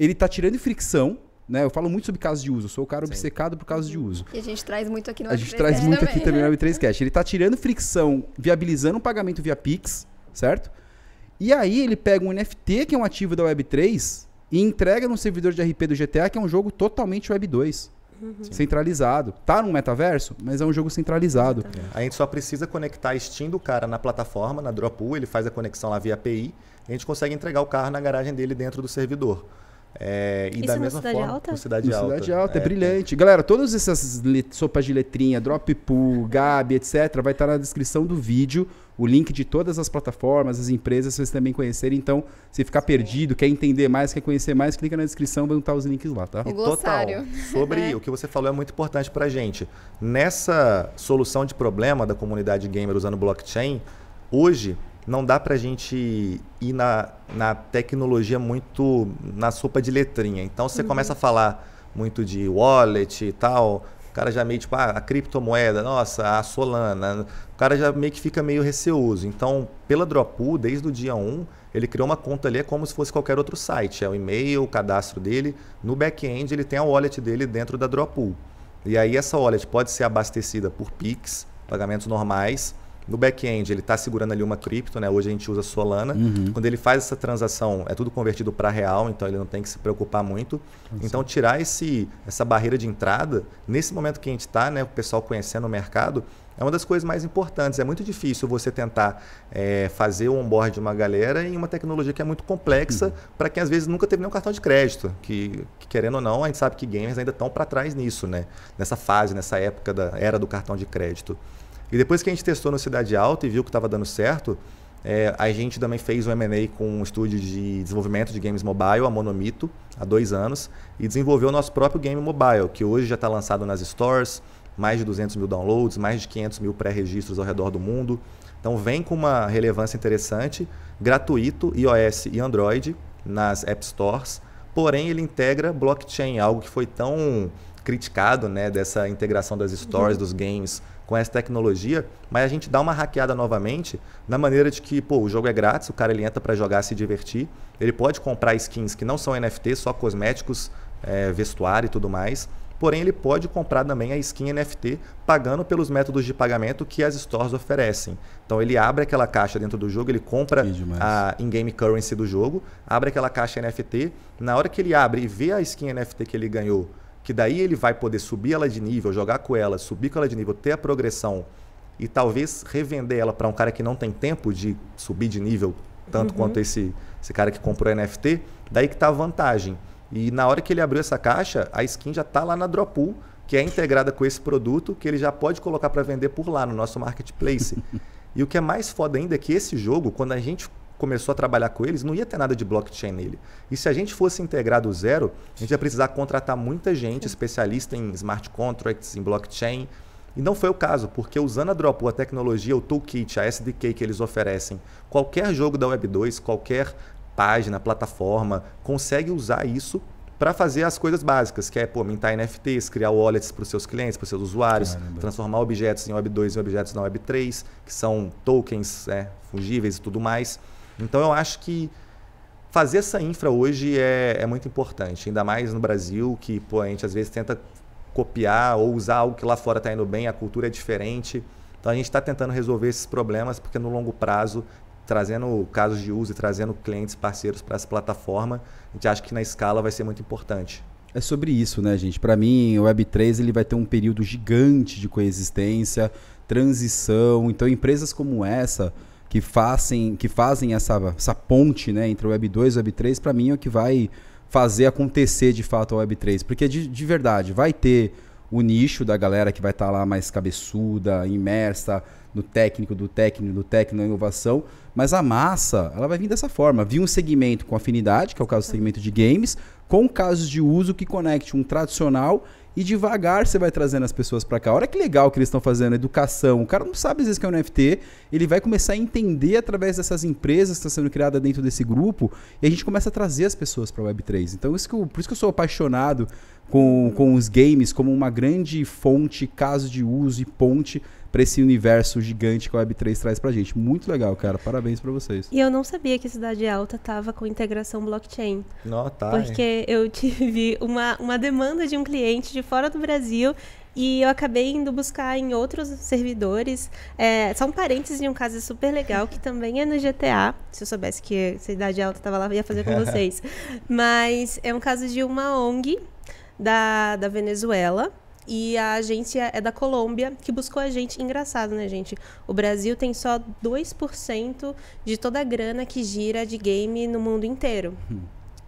Ele está tirando fricção, né? Eu falo muito sobre casos de uso, eu sou o cara Sim. obcecado por casos de uso. E a gente traz muito aqui no web três Cash. A gente traz muito também. aqui também no web três Cash. Ele está tirando fricção, viabilizando um pagamento via Pix, certo? E aí ele pega um N F T, que é um ativo da web três, e entrega num servidor de R P do G T A, que é um jogo totalmente web dois. Uhum. Centralizado. Tá num metaverso, mas é um jogo centralizado. É. A gente só precisa conectar a Steam do cara na plataforma, na DropPool, ele faz a conexão lá via A P I, e a gente consegue entregar o carro na garagem dele dentro do servidor. É, e Isso da mesma Cidade forma, Alta? Cidade Alta. Cidade Alta, é, é brilhante. É. Galera, todas essas sopas de letrinha, DropPool, Gabi, etcétera, vai estar na descrição do vídeo, o link de todas as plataformas, as empresas, vocês também conhecerem. Então, se ficar Sim. perdido, quer entender mais, quer conhecer mais, clica na descrição, vão estar os links lá, tá? O glossário. Total. Sobre é. o que você falou é muito importante pra gente. Nessa solução de problema da comunidade gamer usando blockchain, hoje... não dá pra gente ir na, na tecnologia muito na sopa de letrinha. Então, você uhum. começa a falar muito de wallet e tal, o cara já meio tipo, ah, a criptomoeda, nossa, a Solana, o cara já meio que fica meio receoso. Então, pela DropPool, desde o dia um, ele criou uma conta ali, é como se fosse qualquer outro site. É o e-mail, o cadastro dele. No back-end, ele tem a wallet dele dentro da DropPool. E aí, essa wallet pode ser abastecida por Pix, pagamentos normais, No back-end, ele está segurando ali uma cripto, né? Hoje a gente usa Solana. Uhum. Quando ele faz essa transação, é tudo convertido para real, então ele não tem que se preocupar muito. Nossa. Então, tirar esse, essa barreira de entrada, nesse momento que a gente está, né, o pessoal conhecendo o mercado, é uma das coisas mais importantes. É muito difícil você tentar é, fazer o onboard de uma galera em uma tecnologia que é muito complexa, uhum, para quem às vezes nunca teve nenhum cartão de crédito, que, que querendo ou não, a gente sabe que gamers ainda estão para trás nisso, né? Nessa fase, nessa época da era do cartão de crédito. E depois que a gente testou no Cidade Alta e viu que estava dando certo, é, a gente também fez um M e A com um estúdio de desenvolvimento de games mobile, a Monomito, há dois anos, e desenvolveu o nosso próprio game mobile, que hoje já está lançado nas stores, mais de duzentos mil downloads, mais de quinhentos mil pré-registros ao redor do mundo. Então vem com uma relevância interessante, gratuito, iOS e Android, nas App Stores, porém ele integra blockchain, algo que foi tão criticado, né, dessa integração das stores, uhum, dos games com essa tecnologia, mas a gente dá uma hackeada novamente na maneira de que, pô, o jogo é grátis, o cara ele entra para jogar, se divertir, ele pode comprar skins que não são N F T, só cosméticos, é, vestuário e tudo mais, porém ele pode comprar também a skin N F T pagando pelos métodos de pagamento que as stores oferecem. Então ele abre aquela caixa dentro do jogo, ele compra a in-game currency do jogo, abre aquela caixa N F T, na hora que ele abre e vê a skin N F T que ele ganhou, que daí ele vai poder subir ela de nível, jogar com ela, subir com ela de nível, ter a progressão e talvez revender ela para um cara que não tem tempo de subir de nível, tanto uhum, quanto esse, esse cara que comprou N F T, daí que está a vantagem. E na hora que ele abriu essa caixa, a skin já está lá na DropPool, que é integrada com esse produto, que ele já pode colocar para vender por lá, no nosso marketplace. E o que é mais foda ainda é que esse jogo, quando a gente começou a trabalhar com eles, não ia ter nada de blockchain nele. E se a gente fosse integrar do zero, a gente ia precisar contratar muita gente especialista em smart contracts, em blockchain. E não foi o caso, porque usando a DropPool, a tecnologia, o toolkit, a S D K que eles oferecem, qualquer jogo da Web dois, qualquer página, plataforma, consegue usar isso para fazer as coisas básicas, que é pô, mintar N F Ts, criar wallets para os seus clientes, para os seus usuários, Caramba. transformar objetos em Web dois e objetos na Web três, que são tokens, né, fungíveis e tudo mais. Então, eu acho que fazer essa infra hoje é, é muito importante, ainda mais no Brasil, que pô, a gente às vezes tenta copiar ou usar algo que lá fora está indo bem, a cultura é diferente. Então, a gente está tentando resolver esses problemas, porque no longo prazo, trazendo casos de uso e trazendo clientes, parceiros para essa plataforma, a gente acha que na escala vai ser muito importante. É sobre isso, né, gente? Para mim, o Web três ele vai ter um período gigante de coexistência, transição. Então, empresas como essa, que fazem, que fazem essa, essa ponte, né, entre o Web dois e o Web três, para mim é o que vai fazer acontecer de fato a Web três. Porque de, de verdade, vai ter o nicho da galera que vai estar tá lá mais cabeçuda, imersa, no técnico, do técnico, do técnico, na inovação. Mas a massa, ela vai vir dessa forma. Vi um segmento com afinidade, que é o caso do segmento de games, com casos de uso que conecte um tradicional. E devagar você vai trazendo as pessoas para cá. Olha que legal que eles estão fazendo, educação. O cara não sabe às vezes que é um N F T. Ele vai começar a entender através dessas empresas que estão sendo criadas dentro desse grupo. E a gente começa a trazer as pessoas para a Web três. Então isso que eu, por isso que eu sou apaixonado com, com os games como uma grande fonte, caso de uso e ponte para esse universo gigante que a Web três traz pra gente. Muito legal, cara. Parabéns pra vocês. E eu não sabia que Cidade Alta tava com integração blockchain. Não, tá. Porque hein? eu tive uma, uma demanda de um cliente de fora do Brasil e eu acabei indo buscar em outros servidores. É, só um parênteses de um caso super legal, que também é no G T A. Se eu soubesse que Cidade Alta tava lá, eu ia fazer com vocês. Mas é um caso de uma O N G da, da Venezuela. E a agência é da Colômbia, que buscou a gente. Engraçado, né, gente? O Brasil tem só dois por cento de toda a grana que gira de game no mundo inteiro. Hum.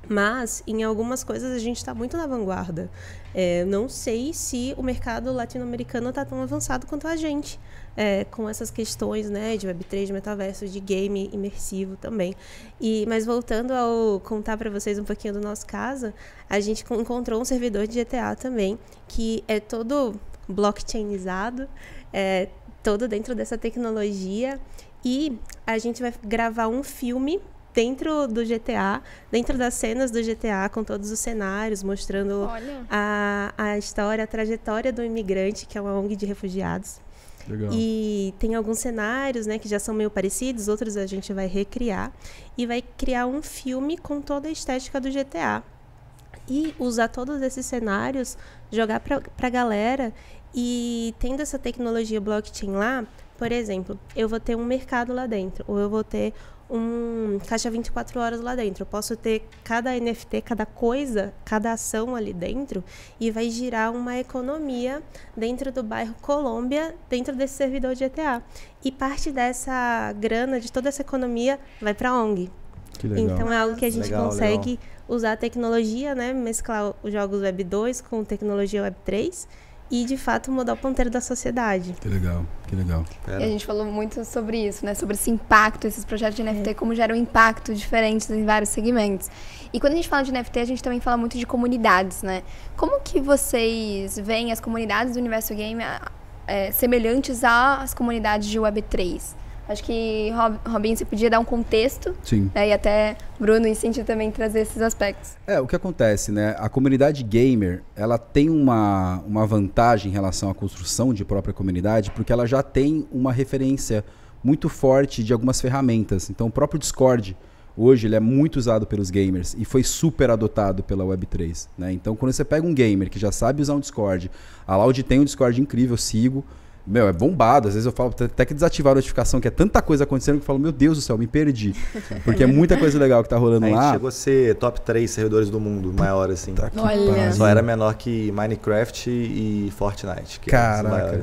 Mas, em algumas coisas, a gente está muito na vanguarda. É, não sei se o mercado latino-americano está tão avançado quanto a gente. É, com essas questões, né, de Web três, de metaverso, de game imersivo também. E, mas voltando ao contar para vocês um pouquinho do nosso caso, a gente encontrou um servidor de G T A também, que é todo blockchainizado, é, todo dentro dessa tecnologia. E a gente vai gravar um filme dentro do G T A, dentro das cenas do G T A, com todos os cenários, mostrando a, a história, a trajetória do imigrante, que é uma O N G de refugiados. Legal. E tem alguns cenários, né, que já são meio parecidos, outros a gente vai recriar. E vai criar um filme com toda a estética do G T A. E usar todos esses cenários, jogar pra, pra galera. E tendo essa tecnologia blockchain lá, Por exemplo, eu vou ter um mercado lá dentro, ou eu vou ter um caixa vinte e quatro horas lá dentro. Eu posso ter cada N F T, cada coisa, cada ação ali dentro, e vai girar uma economia dentro do bairro Colômbia, dentro desse servidor de G T A. E parte dessa grana, de toda essa economia, vai para a O N G. Que legal. Então é algo que a gente legal, consegue legal. usar a tecnologia, né? Mesclar os jogos Web dois com tecnologia Web três. E, de fato, mudar o ponteiro da sociedade. Que legal, que legal. Pera. E a gente falou muito sobre isso, né? Sobre esse impacto, esses projetos de N F T, é. como geram impacto diferentes em vários segmentos. E quando a gente fala de N F T, a gente também fala muito de comunidades, né? Como que vocês veem as comunidades do universo game é, semelhantes às comunidades de Web três? Acho que, Robin, você podia dar um contexto. Sim. Né? E até Bruno e Cíntia também trazer esses aspectos. É, o que acontece, né? A comunidade gamer, ela tem uma, uma vantagem em relação à construção de própria comunidade, porque ela já tem uma referência muito forte de algumas ferramentas. Então, o próprio Discord, hoje, ele é muito usado pelos gamers e foi super adotado pela Web três. Né? Então, quando você pega um gamer que já sabe usar um Discord, a Loud tem um Discord incrível, eu sigo. Meu, é bombado. Às vezes eu falo até que desativar a notificação, que é tanta coisa acontecendo que eu falo, meu Deus do céu, me perdi. Porque é muita coisa legal que tá rolando a lá. A gente chegou a ser top três servidores do mundo, maior assim. Tá que Olha. Só era menor que Minecraft e Fortnite. Que Caraca.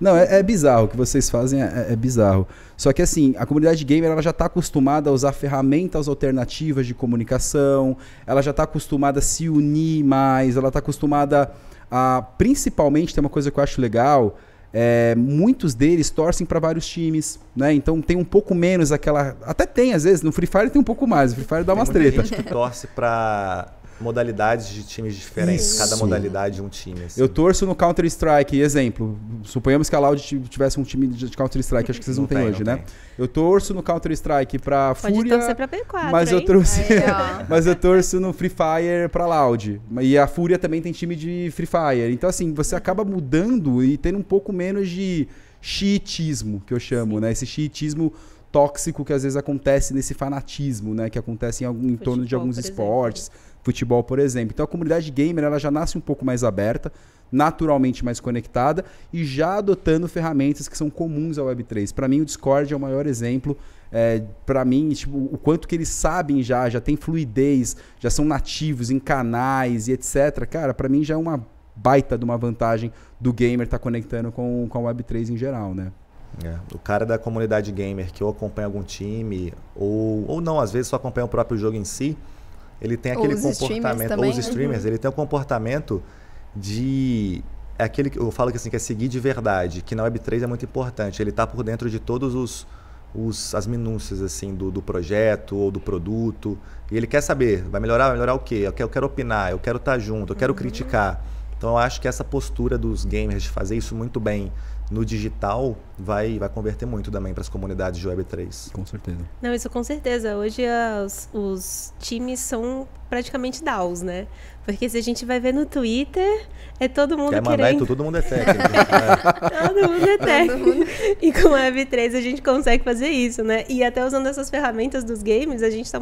Não, é, é bizarro. O que vocês fazem é, é bizarro. Só que assim, a comunidade gamer, ela já tá acostumada a usar ferramentas alternativas de comunicação. Ela já tá acostumada a se unir mais. Ela tá acostumada a, principalmente, tem uma coisa que eu acho legal... É, muitos deles torcem para vários times, né? Então tem um pouco menos aquela... Até tem, às vezes, no Free Fire tem um pouco mais. O Free Fire dá umas treta. Tem muita gente que torce para modalidades de times diferentes. Isso. Cada modalidade de um time. Assim. Eu torço no Counter-Strike, exemplo. Suponhamos que a Loud tivesse um time de Counter-Strike. Acho que vocês não, não têm hoje, não né? Tem. Eu torço no Counter-Strike para Fúria, pra B quatro, mas, eu torço... Aí, mas eu torço no Free Fire para Loud. E a Fúria também tem time de Free Fire. Então, assim, você acaba mudando e tendo um pouco menos de chiitismo, que eu chamo, Sim. né? Esse chiitismo... tóxico que às vezes acontece nesse fanatismo, né? Que acontece em, algum, em torno futebol, de alguns esportes, exemplo. futebol, por exemplo. Então a comunidade gamer, ela já nasce um pouco mais aberta, naturalmente mais conectada e já adotando ferramentas que são comuns à Web três. Para mim, o Discord é o maior exemplo. É, para mim, tipo, o quanto que eles sabem já, já tem fluidez, já são nativos em canais e etcétera. Cara, para mim já é uma baita de uma vantagem do gamer estar tá conectando com, com a Web três em geral, né? É. O cara da comunidade gamer que ou acompanha algum time, ou, ou não, às vezes só acompanha o próprio jogo em si, ele tem aquele os comportamento, também, ou os streamers, uhum. ele tem um comportamento de... É aquele que eu falo que, assim, que é seguir de verdade, que na Web três é muito importante, ele tá por dentro de todos os, os as minúcias assim, do, do projeto ou do produto, e ele quer saber, vai melhorar, vai melhorar o quê? Eu quero, eu quero opinar, eu quero estar tá junto, eu quero uhum. criticar. Então eu acho que essa postura dos gamers de fazer isso muito bem no digital vai, vai converter muito também para as comunidades de Web três. Com certeza. Não, isso com certeza. Hoje as, os times são praticamente D A Os, né? Porque se a gente vai ver no Twitter, é todo mundo Quer mandar, querendo... É, todo mundo é técnico. é. Todo mundo é técnico. E com a Web três a gente consegue fazer isso, né? E até usando essas ferramentas dos games, a gente está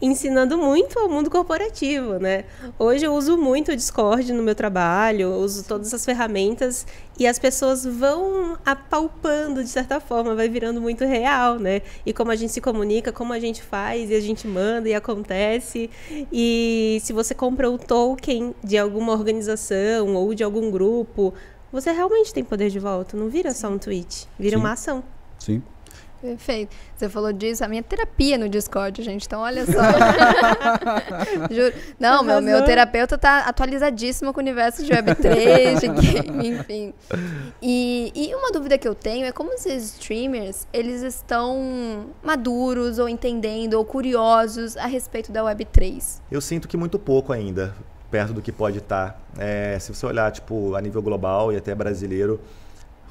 ensinando muito ao mundo corporativo, né? Hoje eu uso muito o Discord no meu trabalho, uso todas essas ferramentas e as pessoas vão apalpando, de certa forma, vai virando muito real, né? E como a gente se comunica, como a gente faz, e a gente manda, e acontece. E se você compra o token de alguma organização ou de algum grupo, você realmente tem poder de volta, não vira só um tweet, vira Sim. uma ação. Sim. Perfeito. Você falou disso, a minha terapia no Discord, gente, então olha só. Juro. Não, meu, meu terapeuta tá atualizadíssimo com o universo de Web três, de game, enfim. E, e uma dúvida que eu tenho é como esses streamers, eles estão maduros, ou entendendo, ou curiosos a respeito da Web três? Eu sinto que muito pouco ainda, perto do que pode estar. É, se você olhar, tipo, a nível global e até brasileiro,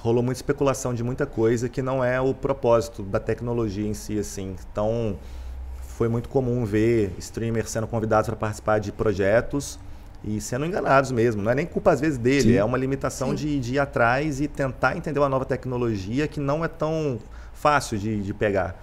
rolou muita especulação de muita coisa que não é o propósito da tecnologia em si, assim. Então, foi muito comum ver streamers sendo convidados para participar de projetos e sendo enganados mesmo. Não é nem culpa, às vezes, dele. Sim. É uma limitação de, de ir atrás e tentar entender uma nova tecnologia que não é tão fácil de, de pegar.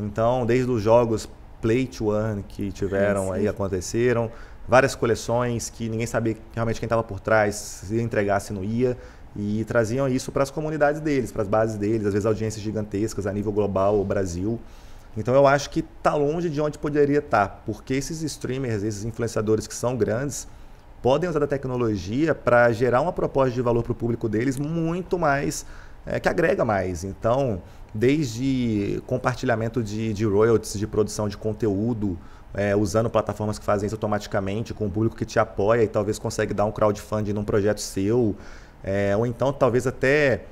Então, desde os jogos Play to Earn que tiveram aí, aconteceram, várias coleções que ninguém sabia realmente quem estava por trás, se ia entregar, se não ia. e traziam isso para as comunidades deles, para as bases deles, às vezes audiências gigantescas a nível global, o Brasil. Então eu acho que está longe de onde poderia estar, porque esses streamers, esses influenciadores que são grandes, podem usar da tecnologia para gerar uma proposta de valor para o público deles muito mais, é, que agrega mais. Então, desde compartilhamento de, de royalties, de produção de conteúdo, é, usando plataformas que fazem isso automaticamente, com o público que te apoia e talvez consegue dar um crowdfunding num projeto seu, é, ou então talvez até...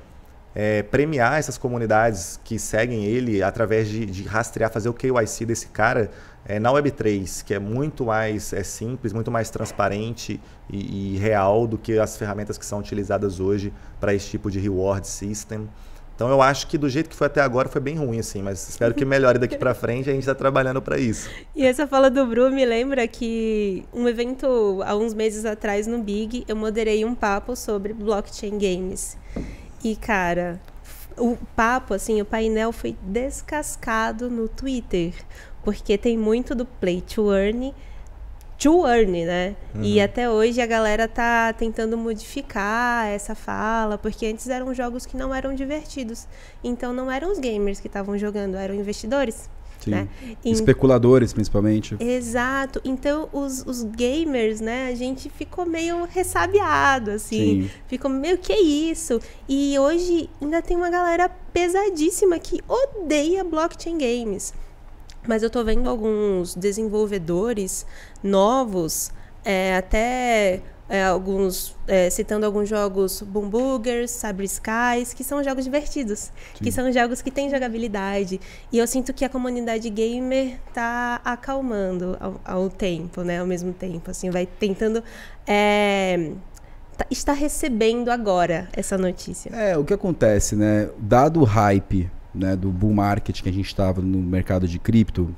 É, premiar essas comunidades que seguem ele através de, de rastrear, fazer o K Y C desse cara é, na web três, que é muito mais é simples, muito mais transparente e, e real do que as ferramentas que são utilizadas hoje para esse tipo de reward system. Então eu acho que do jeito que foi até agora foi bem ruim, assim, mas espero que melhore daqui para frente, a gente está trabalhando para isso. E essa fala do Bru me lembra que um evento há uns meses atrás no Big, eu moderei um papo sobre blockchain games. E, cara, o papo, assim, o painel foi descascado no Twitter, porque tem muito do play to earn, to earn, né? Uhum. E até hoje a galera tá tentando modificar essa fala, porque antes eram jogos que não eram divertidos. Então não eram os gamers que estavam jogando, eram investidores. Né? Especuladores, In... principalmente. Exato. Então, os, os gamers, né? A gente ficou meio ressabiado, assim. Sim. Ficou meio que isso. E hoje ainda tem uma galera pesadíssima que odeia blockchain games. Mas eu tô vendo alguns desenvolvedores novos, é, até... É, alguns, é, citando alguns jogos Boom Boogers, Sabre Skies, que são jogos divertidos, Sim. que são jogos que têm jogabilidade. E eu sinto que a comunidade gamer tá acalmando ao, ao tempo, né? Ao mesmo tempo, assim, vai tentando... É, tá, está recebendo agora essa notícia. É, o que acontece, né? Dado o hype, né, do bull market que a gente estava no mercado de cripto,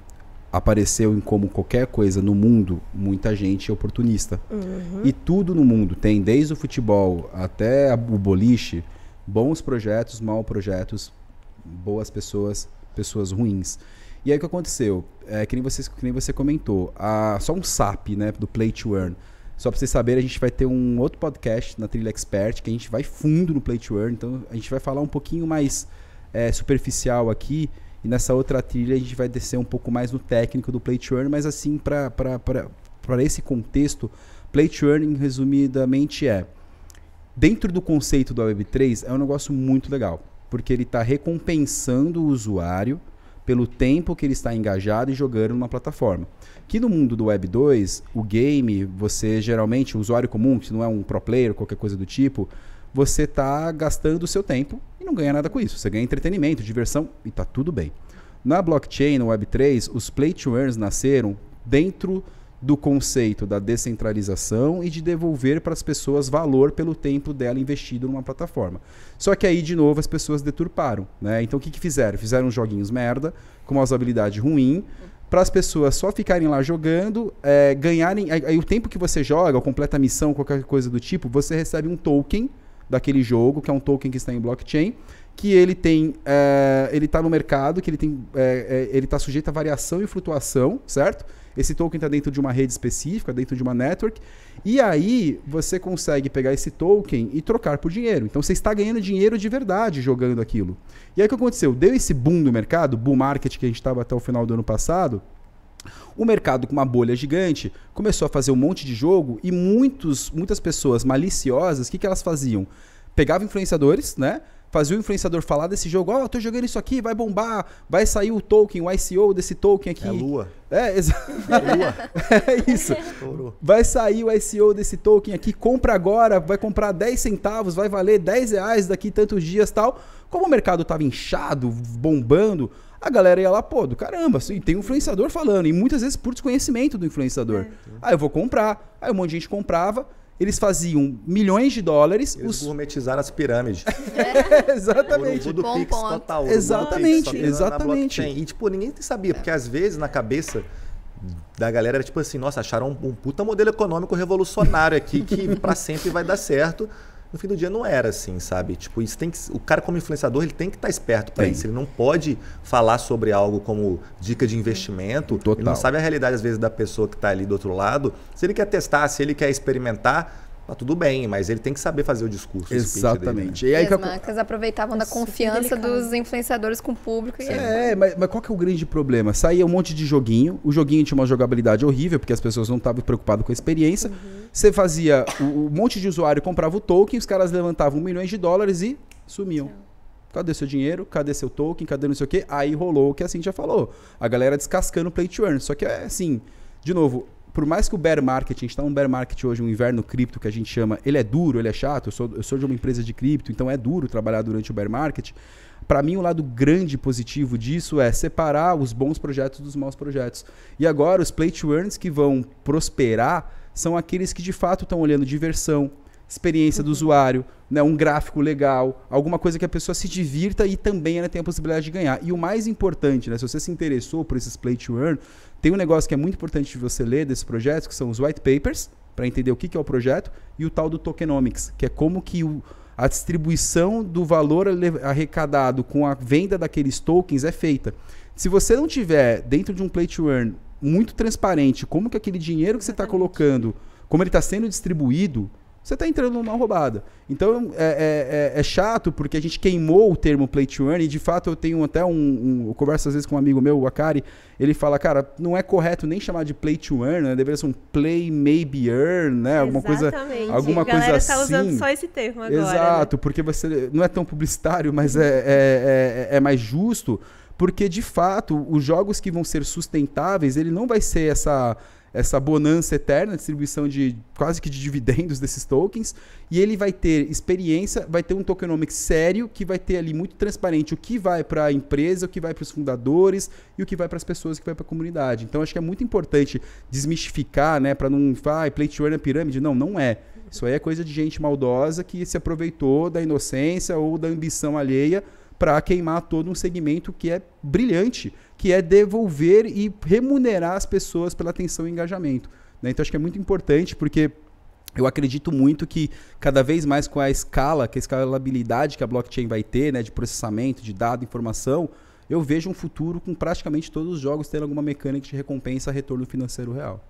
apareceu em como qualquer coisa no mundo, muita gente é oportunista. Uhum. E tudo no mundo tem, desde o futebol até o boliche, bons projetos, maus projetos, boas pessoas, pessoas ruins. E aí o que aconteceu? É, que, nem você, que nem você comentou, a, só um S A P, né, do Play to Earn. Só para vocês saberem, a gente vai ter um outro podcast na Trilha Expert, que a gente vai fundo no Play to Earn, então a gente vai falar um pouquinho mais é, superficial aqui. E nessa outra trilha a gente vai descer um pouco mais no técnico do Play to Earn, mas assim, para esse contexto, Play to Earn, resumidamente, é... Dentro do conceito da web três, é um negócio muito legal, porque ele está recompensando o usuário pelo tempo que ele está engajado e jogando numa plataforma. Que no mundo do web dois, o game, você geralmente, o usuário comum, que não é um pro player, qualquer coisa do tipo... Você está gastando o seu tempo e não ganha nada com isso. Você ganha entretenimento, diversão e está tudo bem. Na blockchain, no web três, os play to earns nasceram dentro do conceito da descentralização e de devolver para as pessoas valor pelo tempo dela investido numa plataforma. Só que aí, de novo, as pessoas deturparam, né? Então, o que, que fizeram? Fizeram joguinhos merda, com uma usabilidade ruim, para as pessoas só ficarem lá jogando, é, ganharem... Aí, aí o tempo que você joga, ou completa a missão, qualquer coisa do tipo, você recebe um token... daquele jogo, que é um token que está em blockchain, que ele tem, é, ele está no mercado, que ele tem, é, é, ele está sujeito a variação e flutuação, certo? Esse token está dentro de uma rede específica, dentro de uma network, e aí você consegue pegar esse token e trocar por dinheiro. Então você está ganhando dinheiro de verdade jogando aquilo. E aí o que aconteceu? Deu esse boom no mercado, boom market que a gente estava até o final do ano passado, o mercado com uma bolha gigante começou a fazer um monte de jogo e muitos, muitas pessoas maliciosas, o que, que elas faziam? Pegavam influenciadores, né? Fazia o influenciador falar desse jogo, ó, oh, tô jogando isso aqui, vai bombar, vai sair o token, o I C O desse token aqui. É a lua. É, exato. É isso. Vai sair o I C O desse token aqui, compra agora, vai comprar dez centavos, vai valer dez reais daqui tantos dias e tal. Como o mercado tava inchado, bombando, a galera ia lá, pô, do caramba, assim, tem um influenciador falando, e muitas vezes por desconhecimento do influenciador. É. Ah, eu vou comprar. Aí um monte de gente comprava, eles faziam milhões de dólares. Eles os... gourmetizaram as pirâmides. É. Exatamente. O do Pix total. Exatamente, Pix, exatamente. E tipo, ninguém sabia, porque às vezes na cabeça da galera era tipo assim, nossa, acharam um, um puta modelo econômico revolucionário aqui que pra sempre vai dar certo. No fim do dia não era assim, sabe? Tipo, isso tem que, o cara como influenciador, ele tem que estar esperto para isso. Ele não pode falar sobre algo como dica de investimento. Total. Ele não sabe a realidade, às vezes, da pessoa que está ali do outro lado. Se ele quer testar, se ele quer experimentar, Ah, tudo bem, mas ele tem que saber fazer o discurso. Exatamente. Dele, né? E, aí, e as marcas eu... aproveitavam da confiança dos influenciadores com o público. E é, é mas, mas qual que é o grande problema? Saía um monte de joguinho, o joguinho tinha uma jogabilidade horrível, porque as pessoas não estavam preocupadas com a experiência. Uhum. Você fazia, um monte de usuário comprava o token, os caras levantavam milhões de dólares e sumiam. Não. Cadê seu dinheiro? Cadê seu token? Cadê não sei o quê? Aí rolou o que a Cíntia falou. A galera descascando o play to earn. Só que é assim, de novo, por mais que o bear market, a gente está num bear market hoje, um inverno cripto que a gente chama, ele é duro, ele é chato, eu sou, eu sou de uma empresa de cripto, então é duro trabalhar durante o bear market. Para mim, o lado grande positivo disso é separar os bons projetos dos maus projetos. E agora, os play to earns que vão prosperar são aqueles que de fato estão olhando diversão, experiência do usuário, né, um gráfico legal, alguma coisa que a pessoa se divirta e também ela tem a possibilidade de ganhar. E o mais importante, né, se você se interessou por esses play to earn, tem um negócio que é muito importante de você ler desses projetos, que são os white papers, para entender o que, que é o projeto, e o tal do tokenomics, que é como que o, a distribuição do valor arrecadado com a venda daqueles tokens é feita. Se você não tiver dentro de um play to earn muito transparente como que aquele dinheiro que você está colocando, como ele está sendo distribuído, você está entrando numa roubada. Então, é, é, é chato, porque a gente queimou o termo play to earn, e de fato eu tenho até um... um eu converso às vezes com um amigo meu, o Akari, ele fala, cara, não é correto nem chamar de play to earn, né? Deveria ser um play maybe earn, né? Alguma coisa, alguma a coisa assim. A galera está usando só esse termo agora. Exato, né? Porque você não é tão publicitário, mas é, é, é, é mais justo, porque de fato os jogos que vão ser sustentáveis, ele não vai ser essa... essa bonança eterna, distribuição de quase que de dividendos desses tokens, e ele vai ter experiência, vai ter um tokenomics sério, que vai ter ali muito transparente o que vai para a empresa, o que vai para os fundadores e o que vai para as pessoas, o que vai para a comunidade. Então, acho que é muito importante desmistificar, né, para não falar, ah, play to earn é pirâmide. Não, não é. Isso aí é coisa de gente maldosa que se aproveitou da inocência ou da ambição alheia para queimar todo um segmento que é brilhante, que é devolver e remunerar as pessoas pela atenção e engajamento, né? Então, acho que é muito importante, porque eu acredito muito que cada vez mais com a escala, que a escalabilidade que a blockchain vai ter, né, de processamento, de dado, informação, eu vejo um futuro com praticamente todos os jogos tendo alguma mecânica de recompensa, retorno financeiro real.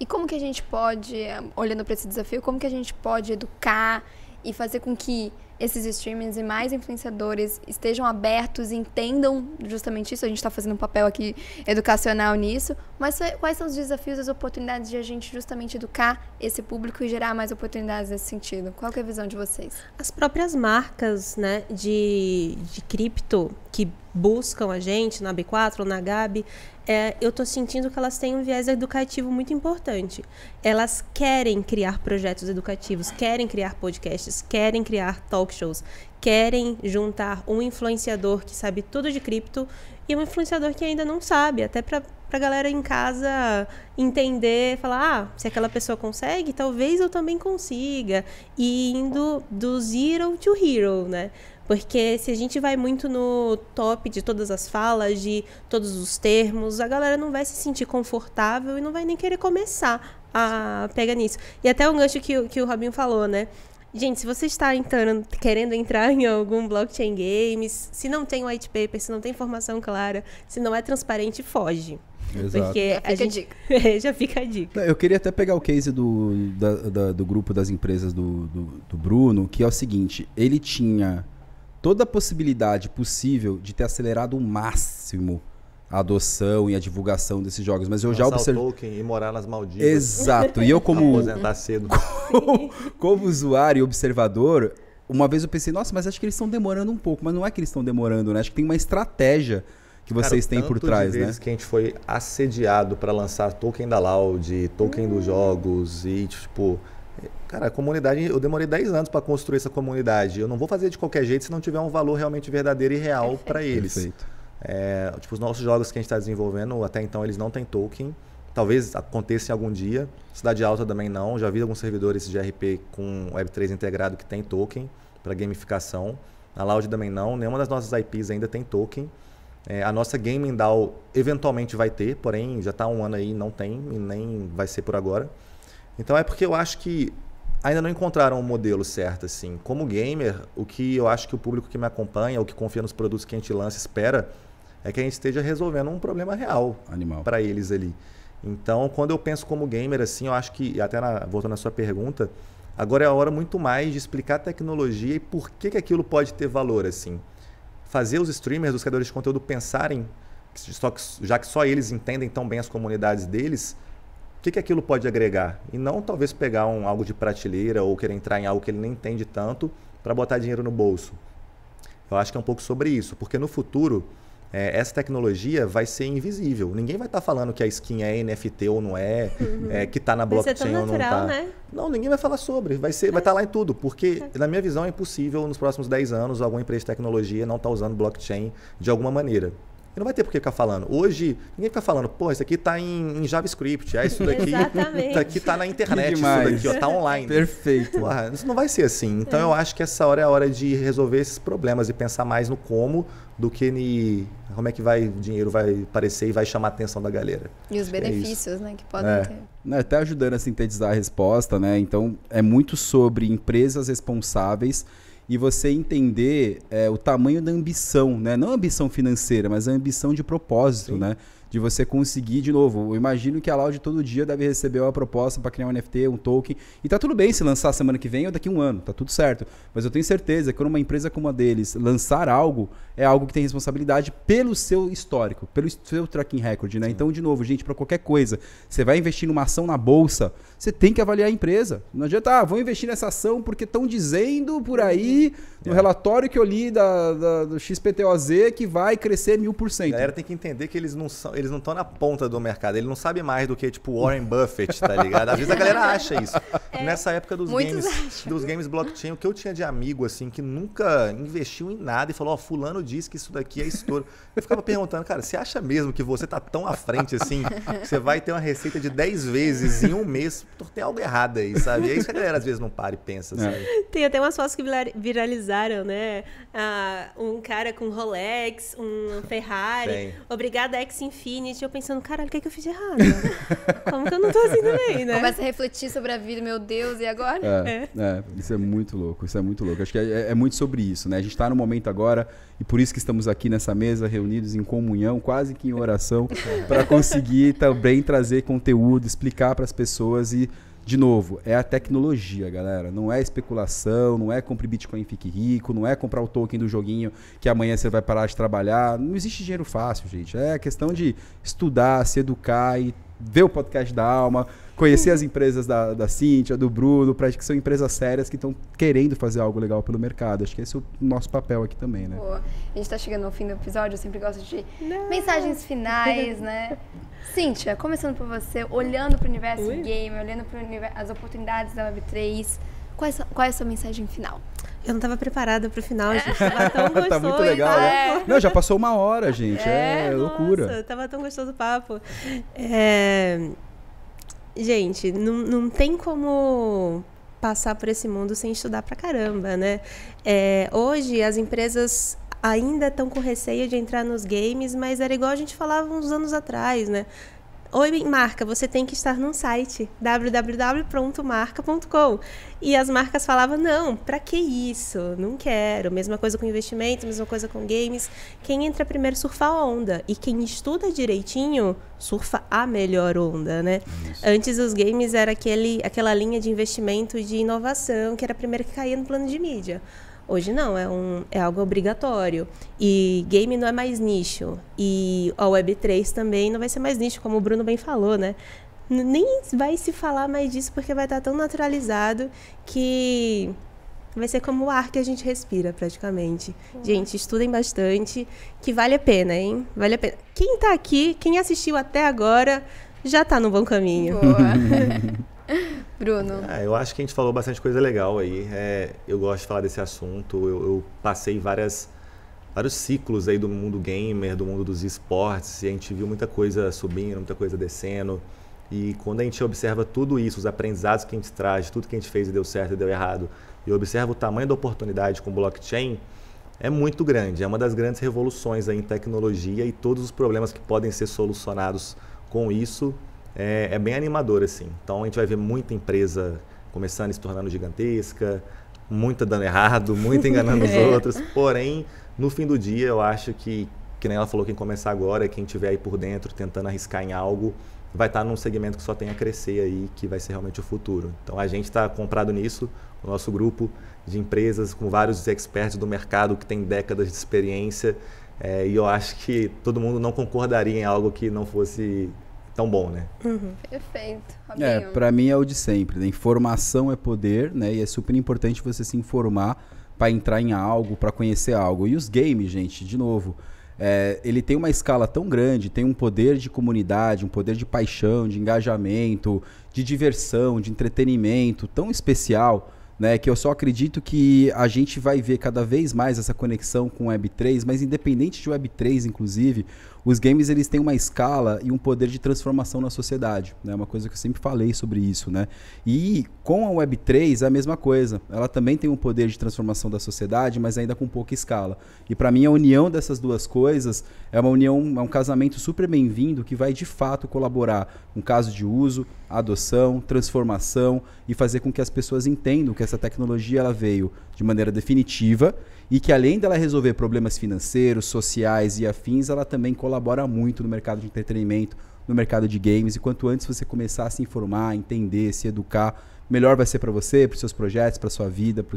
E como que a gente pode, olhando para esse desafio, como que a gente pode educar e fazer com que esses streamers e mais influenciadores estejam abertos e entendam justamente isso? A gente está fazendo um papel aqui educacional nisso, mas quais são os desafios e as oportunidades de a gente justamente educar esse público e gerar mais oportunidades nesse sentido? Qual que é a visão de vocês? As próprias marcas, né, de, de cripto que buscam a gente na B quatro ou na Gabi, é, eu estou sentindo que elas têm um viés educativo muito importante. Elas querem criar projetos educativos, querem criar podcasts, querem criar talk shows, querem juntar um influenciador que sabe tudo de cripto e um influenciador que ainda não sabe, até para a galera em casa entender, falar, ah, se aquela pessoa consegue, talvez eu também consiga, e indo do zero to hero, né? Porque se a gente vai muito no top de todas as falas, de todos os termos, a galera não vai se sentir confortável e não vai nem querer começar a pegar nisso. E até um gancho que, que o Robinho falou, né? Gente, se você está entrando, querendo entrar em algum blockchain games, se não tem white paper, se não tem informação clara, se não é transparente, foge. Exato. Porque já fica a, gente... a dica. Já fica a dica. Eu queria até pegar o case do, da, da, do grupo das empresas do, do, do Bruno, que é o seguinte, ele tinha... toda a possibilidade possível de ter acelerado o máximo a adoção e a divulgação desses jogos. Mas eu já observei... lançar o token e morar nas Maldivas. Exato. E eu como... aposentar cedo. Como, como usuário e observador, uma vez eu pensei, nossa, mas acho que eles estão demorando um pouco. Mas não é que eles estão demorando, né? Acho que tem uma estratégia que vocês Cara, têm por trás, né? Que a gente foi assediado para lançar token da Loud, token hum. dos jogos e tipo... Cara, a comunidade, eu demorei dez anos para construir essa comunidade. Eu não vou fazer de qualquer jeito se não tiver um valor realmente verdadeiro e real para eles. É, tipo, os nossos jogos que a gente está desenvolvendo, até então eles não têm token. Talvez aconteça em algum dia. Cidade Alta também não. Já vi alguns servidores de R P com web três integrado que tem token para gamificação. A Loud também não. Nenhuma das nossas I Ps ainda tem token. É, a nossa Gaming D A O eventualmente vai ter, porém já está um ano aí, não tem e nem vai ser por agora. Então é porque eu acho que ainda não encontraram um modelo certo, assim. Como gamer, o que eu acho que o público que me acompanha, ou que confia nos produtos que a gente lança, espera, é que a gente esteja resolvendo um problema real para eles ali. Então, quando eu penso como gamer, assim, eu acho que, até na, voltando à sua pergunta, Agora é a hora muito mais de explicar a tecnologia e por que, que aquilo pode ter valor, assim. Fazer os streamers, os criadores de conteúdo pensarem, já que só eles entendem tão bem as comunidades deles, o que, que aquilo pode agregar? E não talvez pegar um, algo de prateleira ou querer entrar em algo que ele nem entende tanto para botar dinheiro no bolso. Eu acho que é um pouco sobre isso, porque no futuro é, essa tecnologia vai ser invisível. Ninguém vai estar tá falando que a skin é N F T ou não é, uhum. é que está na blockchain vai ser tão natural, ou não está. Né? Não, ninguém vai falar sobre, vai estar é. vai tá lá em tudo, porque é. na minha visão é impossível nos próximos dez anos alguma empresa de tecnologia não estar tá usando blockchain de alguma maneira. E não vai ter por que ficar falando. Hoje, ninguém fica falando, pô, isso aqui tá em, em JavaScript, ah, isso daqui isso daqui tá na internet, isso daqui ó, tá online. Perfeito. Ah, isso não vai ser assim. Então é. eu acho que essa hora é a hora de resolver esses problemas e pensar mais no como do que em como é que vai, o dinheiro vai aparecer e vai chamar a atenção da galera. E os benefícios, é né, que podem é. ter. Não, até ajudando a sintetizar a resposta, né? Então é muito sobre empresas responsáveis. E você entender é, o tamanho da ambição, né? Não a ambição financeira, mas a ambição de propósito, Sim. né? De você conseguir, de novo, eu imagino que a Loud todo dia deve receber uma proposta para criar um N F T, um token. E tá tudo bem se lançar semana que vem ou daqui a um ano, tá tudo certo. Mas eu tenho certeza que quando uma empresa como a deles lançar algo, é algo que tem responsabilidade pelo seu histórico, pelo seu tracking record, né? Sim. Então, de novo, gente, para qualquer coisa, você vai investir numa ação na bolsa, você tem que avaliar a empresa. Não adianta, ah, vou investir nessa ação porque estão dizendo por aí no é. relatório que eu li da, da, do X P T O Z que vai crescer mil por cento. A galera tem que entender que eles não são, eles não estão na ponta do mercado, ele não sabe mais do que tipo Warren Buffett, tá ligado? Às vezes a galera acha isso. É. Nessa época dos games, dos games blockchain, o que eu tinha de amigo assim que nunca investiu em nada e falou, ó, oh, fulano disse que isso daqui é estouro. Eu ficava perguntando, cara, você acha mesmo que você tá tão à frente assim, que você vai ter uma receita de dez vezes em um mês? Tem algo errado aí, sabe? E é isso que a galera às vezes não para e pensa, sabe? É. Tem até umas fotos que viralizaram, né? Ah, um cara com Rolex, um Ferrari. Tem. Obrigada, X-Infinity. Eu pensando, caralho, o que é que eu fiz de errado? Como que eu não tô assim também, né? Começa a refletir sobre a vida, meu Deus, e agora? É, é. é isso é muito louco, isso é muito louco. Acho que é, é muito sobre isso, né? A gente tá no momento agora e por isso que estamos aqui nessa mesa, reunidos em comunhão, quase que em oração, para conseguir também trazer conteúdo, explicar para as pessoas e de novo, é a tecnologia, galera. Não é especulação, não é compre Bitcoin e fique rico, não é comprar o token do joguinho que amanhã você vai parar de trabalhar. Não existe dinheiro fácil, gente. É questão de estudar, se educar e ver o podcast da Alma, conhecer as empresas da, da Cíntia, do Bruno, pra, que são empresas sérias que estão querendo fazer algo legal pelo mercado. Acho que esse é o nosso papel aqui também, né? Boa. A gente tá chegando ao fim do episódio, eu sempre gosto de Não. mensagens finais, né? Cíntia, começando por você, olhando pro universo Ui. game, olhando para as oportunidades da web três, qual é, qual é a sua mensagem final? Eu não estava preparada para o final, gente. Tava tão gostoso. Tá muito legal, né? Não, já passou uma hora, gente. É, é loucura. Nossa, tava tão gostoso o papo. É... Gente, não, não tem como passar por esse mundo sem estudar pra caramba, né? É, hoje, as empresas ainda estão com receio de entrar nos games, mas era igual a gente falava uns anos atrás, né? Oi, marca, você tem que estar num site, w w w ponto marca ponto com. E as marcas falavam, não, pra que isso? Não quero. Mesma coisa com investimento, mesma coisa com games. Quem entra primeiro surfa a onda. E quem estuda direitinho, surfa a melhor onda, né? Isso. Antes os games era aquele, aquela linha de investimento e de inovação, que era a primeira que caía no plano de mídia. Hoje não, é, um, é algo obrigatório. E game não é mais nicho. E a web três também não vai ser mais nicho, como o Bruno bem falou, né? Nem vai se falar mais disso porque vai estar tão naturalizado que vai ser como o ar que a gente respira, praticamente. Uhum. Gente, estudem bastante, que vale a pena, hein? Vale a pena. Quem tá aqui, quem assistiu até agora, já tá no bom caminho. Boa. Bruno. Ah, eu acho que a gente falou bastante coisa legal aí. É, eu gosto de falar desse assunto. Eu, eu passei várias, vários ciclos aí do mundo gamer, do mundo dos esportes. E a gente viu muita coisa subindo, muita coisa descendo. E quando a gente observa tudo isso, os aprendizados que a gente traz, tudo que a gente fez e deu certo e deu errado, e observa o tamanho da oportunidade com o blockchain, é muito grande. É uma das grandes revoluções aí em tecnologia e todos os problemas que podem ser solucionados com isso. É, é bem animador, assim. Então, a gente vai ver muita empresa começando e se tornando gigantesca, muita dando errado, muita enganando é. os outros. Porém, no fim do dia, eu acho que que nem ela falou, quem começar agora, quem tiver aí por dentro tentando arriscar em algo, vai estar num segmento que só tem a crescer aí, que vai ser realmente o futuro. Então a gente está comprado nisso, o nosso grupo de empresas com vários experts do mercado que tem décadas de experiência, é, e eu acho que todo mundo não concordaria em algo que não fosse tão bom, né? Uhum. Perfeito. Robinho. É, para mim é o de sempre, né? Informação é poder, né? E é super importante você se informar para entrar em algo, para conhecer algo. E os games, gente, de novo, é, ele tem uma escala tão grande, tem um poder de comunidade, um poder de paixão, de engajamento, de diversão, de entretenimento tão especial, né, que eu só acredito que a gente vai ver cada vez mais essa conexão com Web três, mas independente de Web três, inclusive, os games eles têm uma escala e um poder de transformação na sociedade, né, uma coisa que eu sempre falei sobre isso, né, e com a Web três é a mesma coisa, ela também tem um poder de transformação da sociedade, mas ainda com pouca escala, e para mim a união dessas duas coisas é uma união, é um casamento super bem-vindo que vai de fato colaborar no caso de uso, adoção, transformação e fazer com que as pessoas entendam que essa tecnologia ela veio de maneira definitiva e que além dela resolver problemas financeiros, sociais e afins, ela também colabora muito no mercado de entretenimento, no mercado de games, e quanto antes você começar a se informar, entender, se educar, melhor vai ser para você, para os seus projetos, para sua vida, para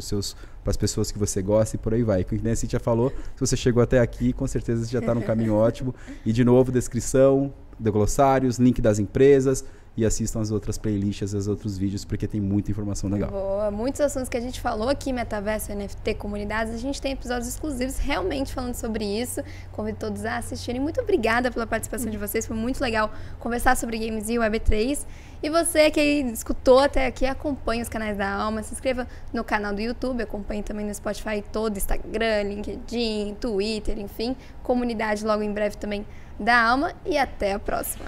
as pessoas que você gosta e por aí vai. Como a Cíntia falou, se você chegou até aqui, com certeza você já está num caminho ótimo. E de novo, descrição, de glossários, link das empresas, e assistam as outras playlists, os outros vídeos, porque tem muita informação legal. Boa, muitos assuntos que a gente falou aqui, metaverso, N F T, comunidades, a gente tem episódios exclusivos realmente falando sobre isso. Convido todos a assistirem. Muito obrigada pela participação de vocês, foi muito legal conversar sobre games e Web três. E você que escutou até aqui, acompanhe os canais da Alma, se inscreva no canal do YouTube, acompanhe também no Spotify todo, Instagram, LinkedIn, Twitter, enfim, comunidade logo em breve também da Alma, e até a próxima.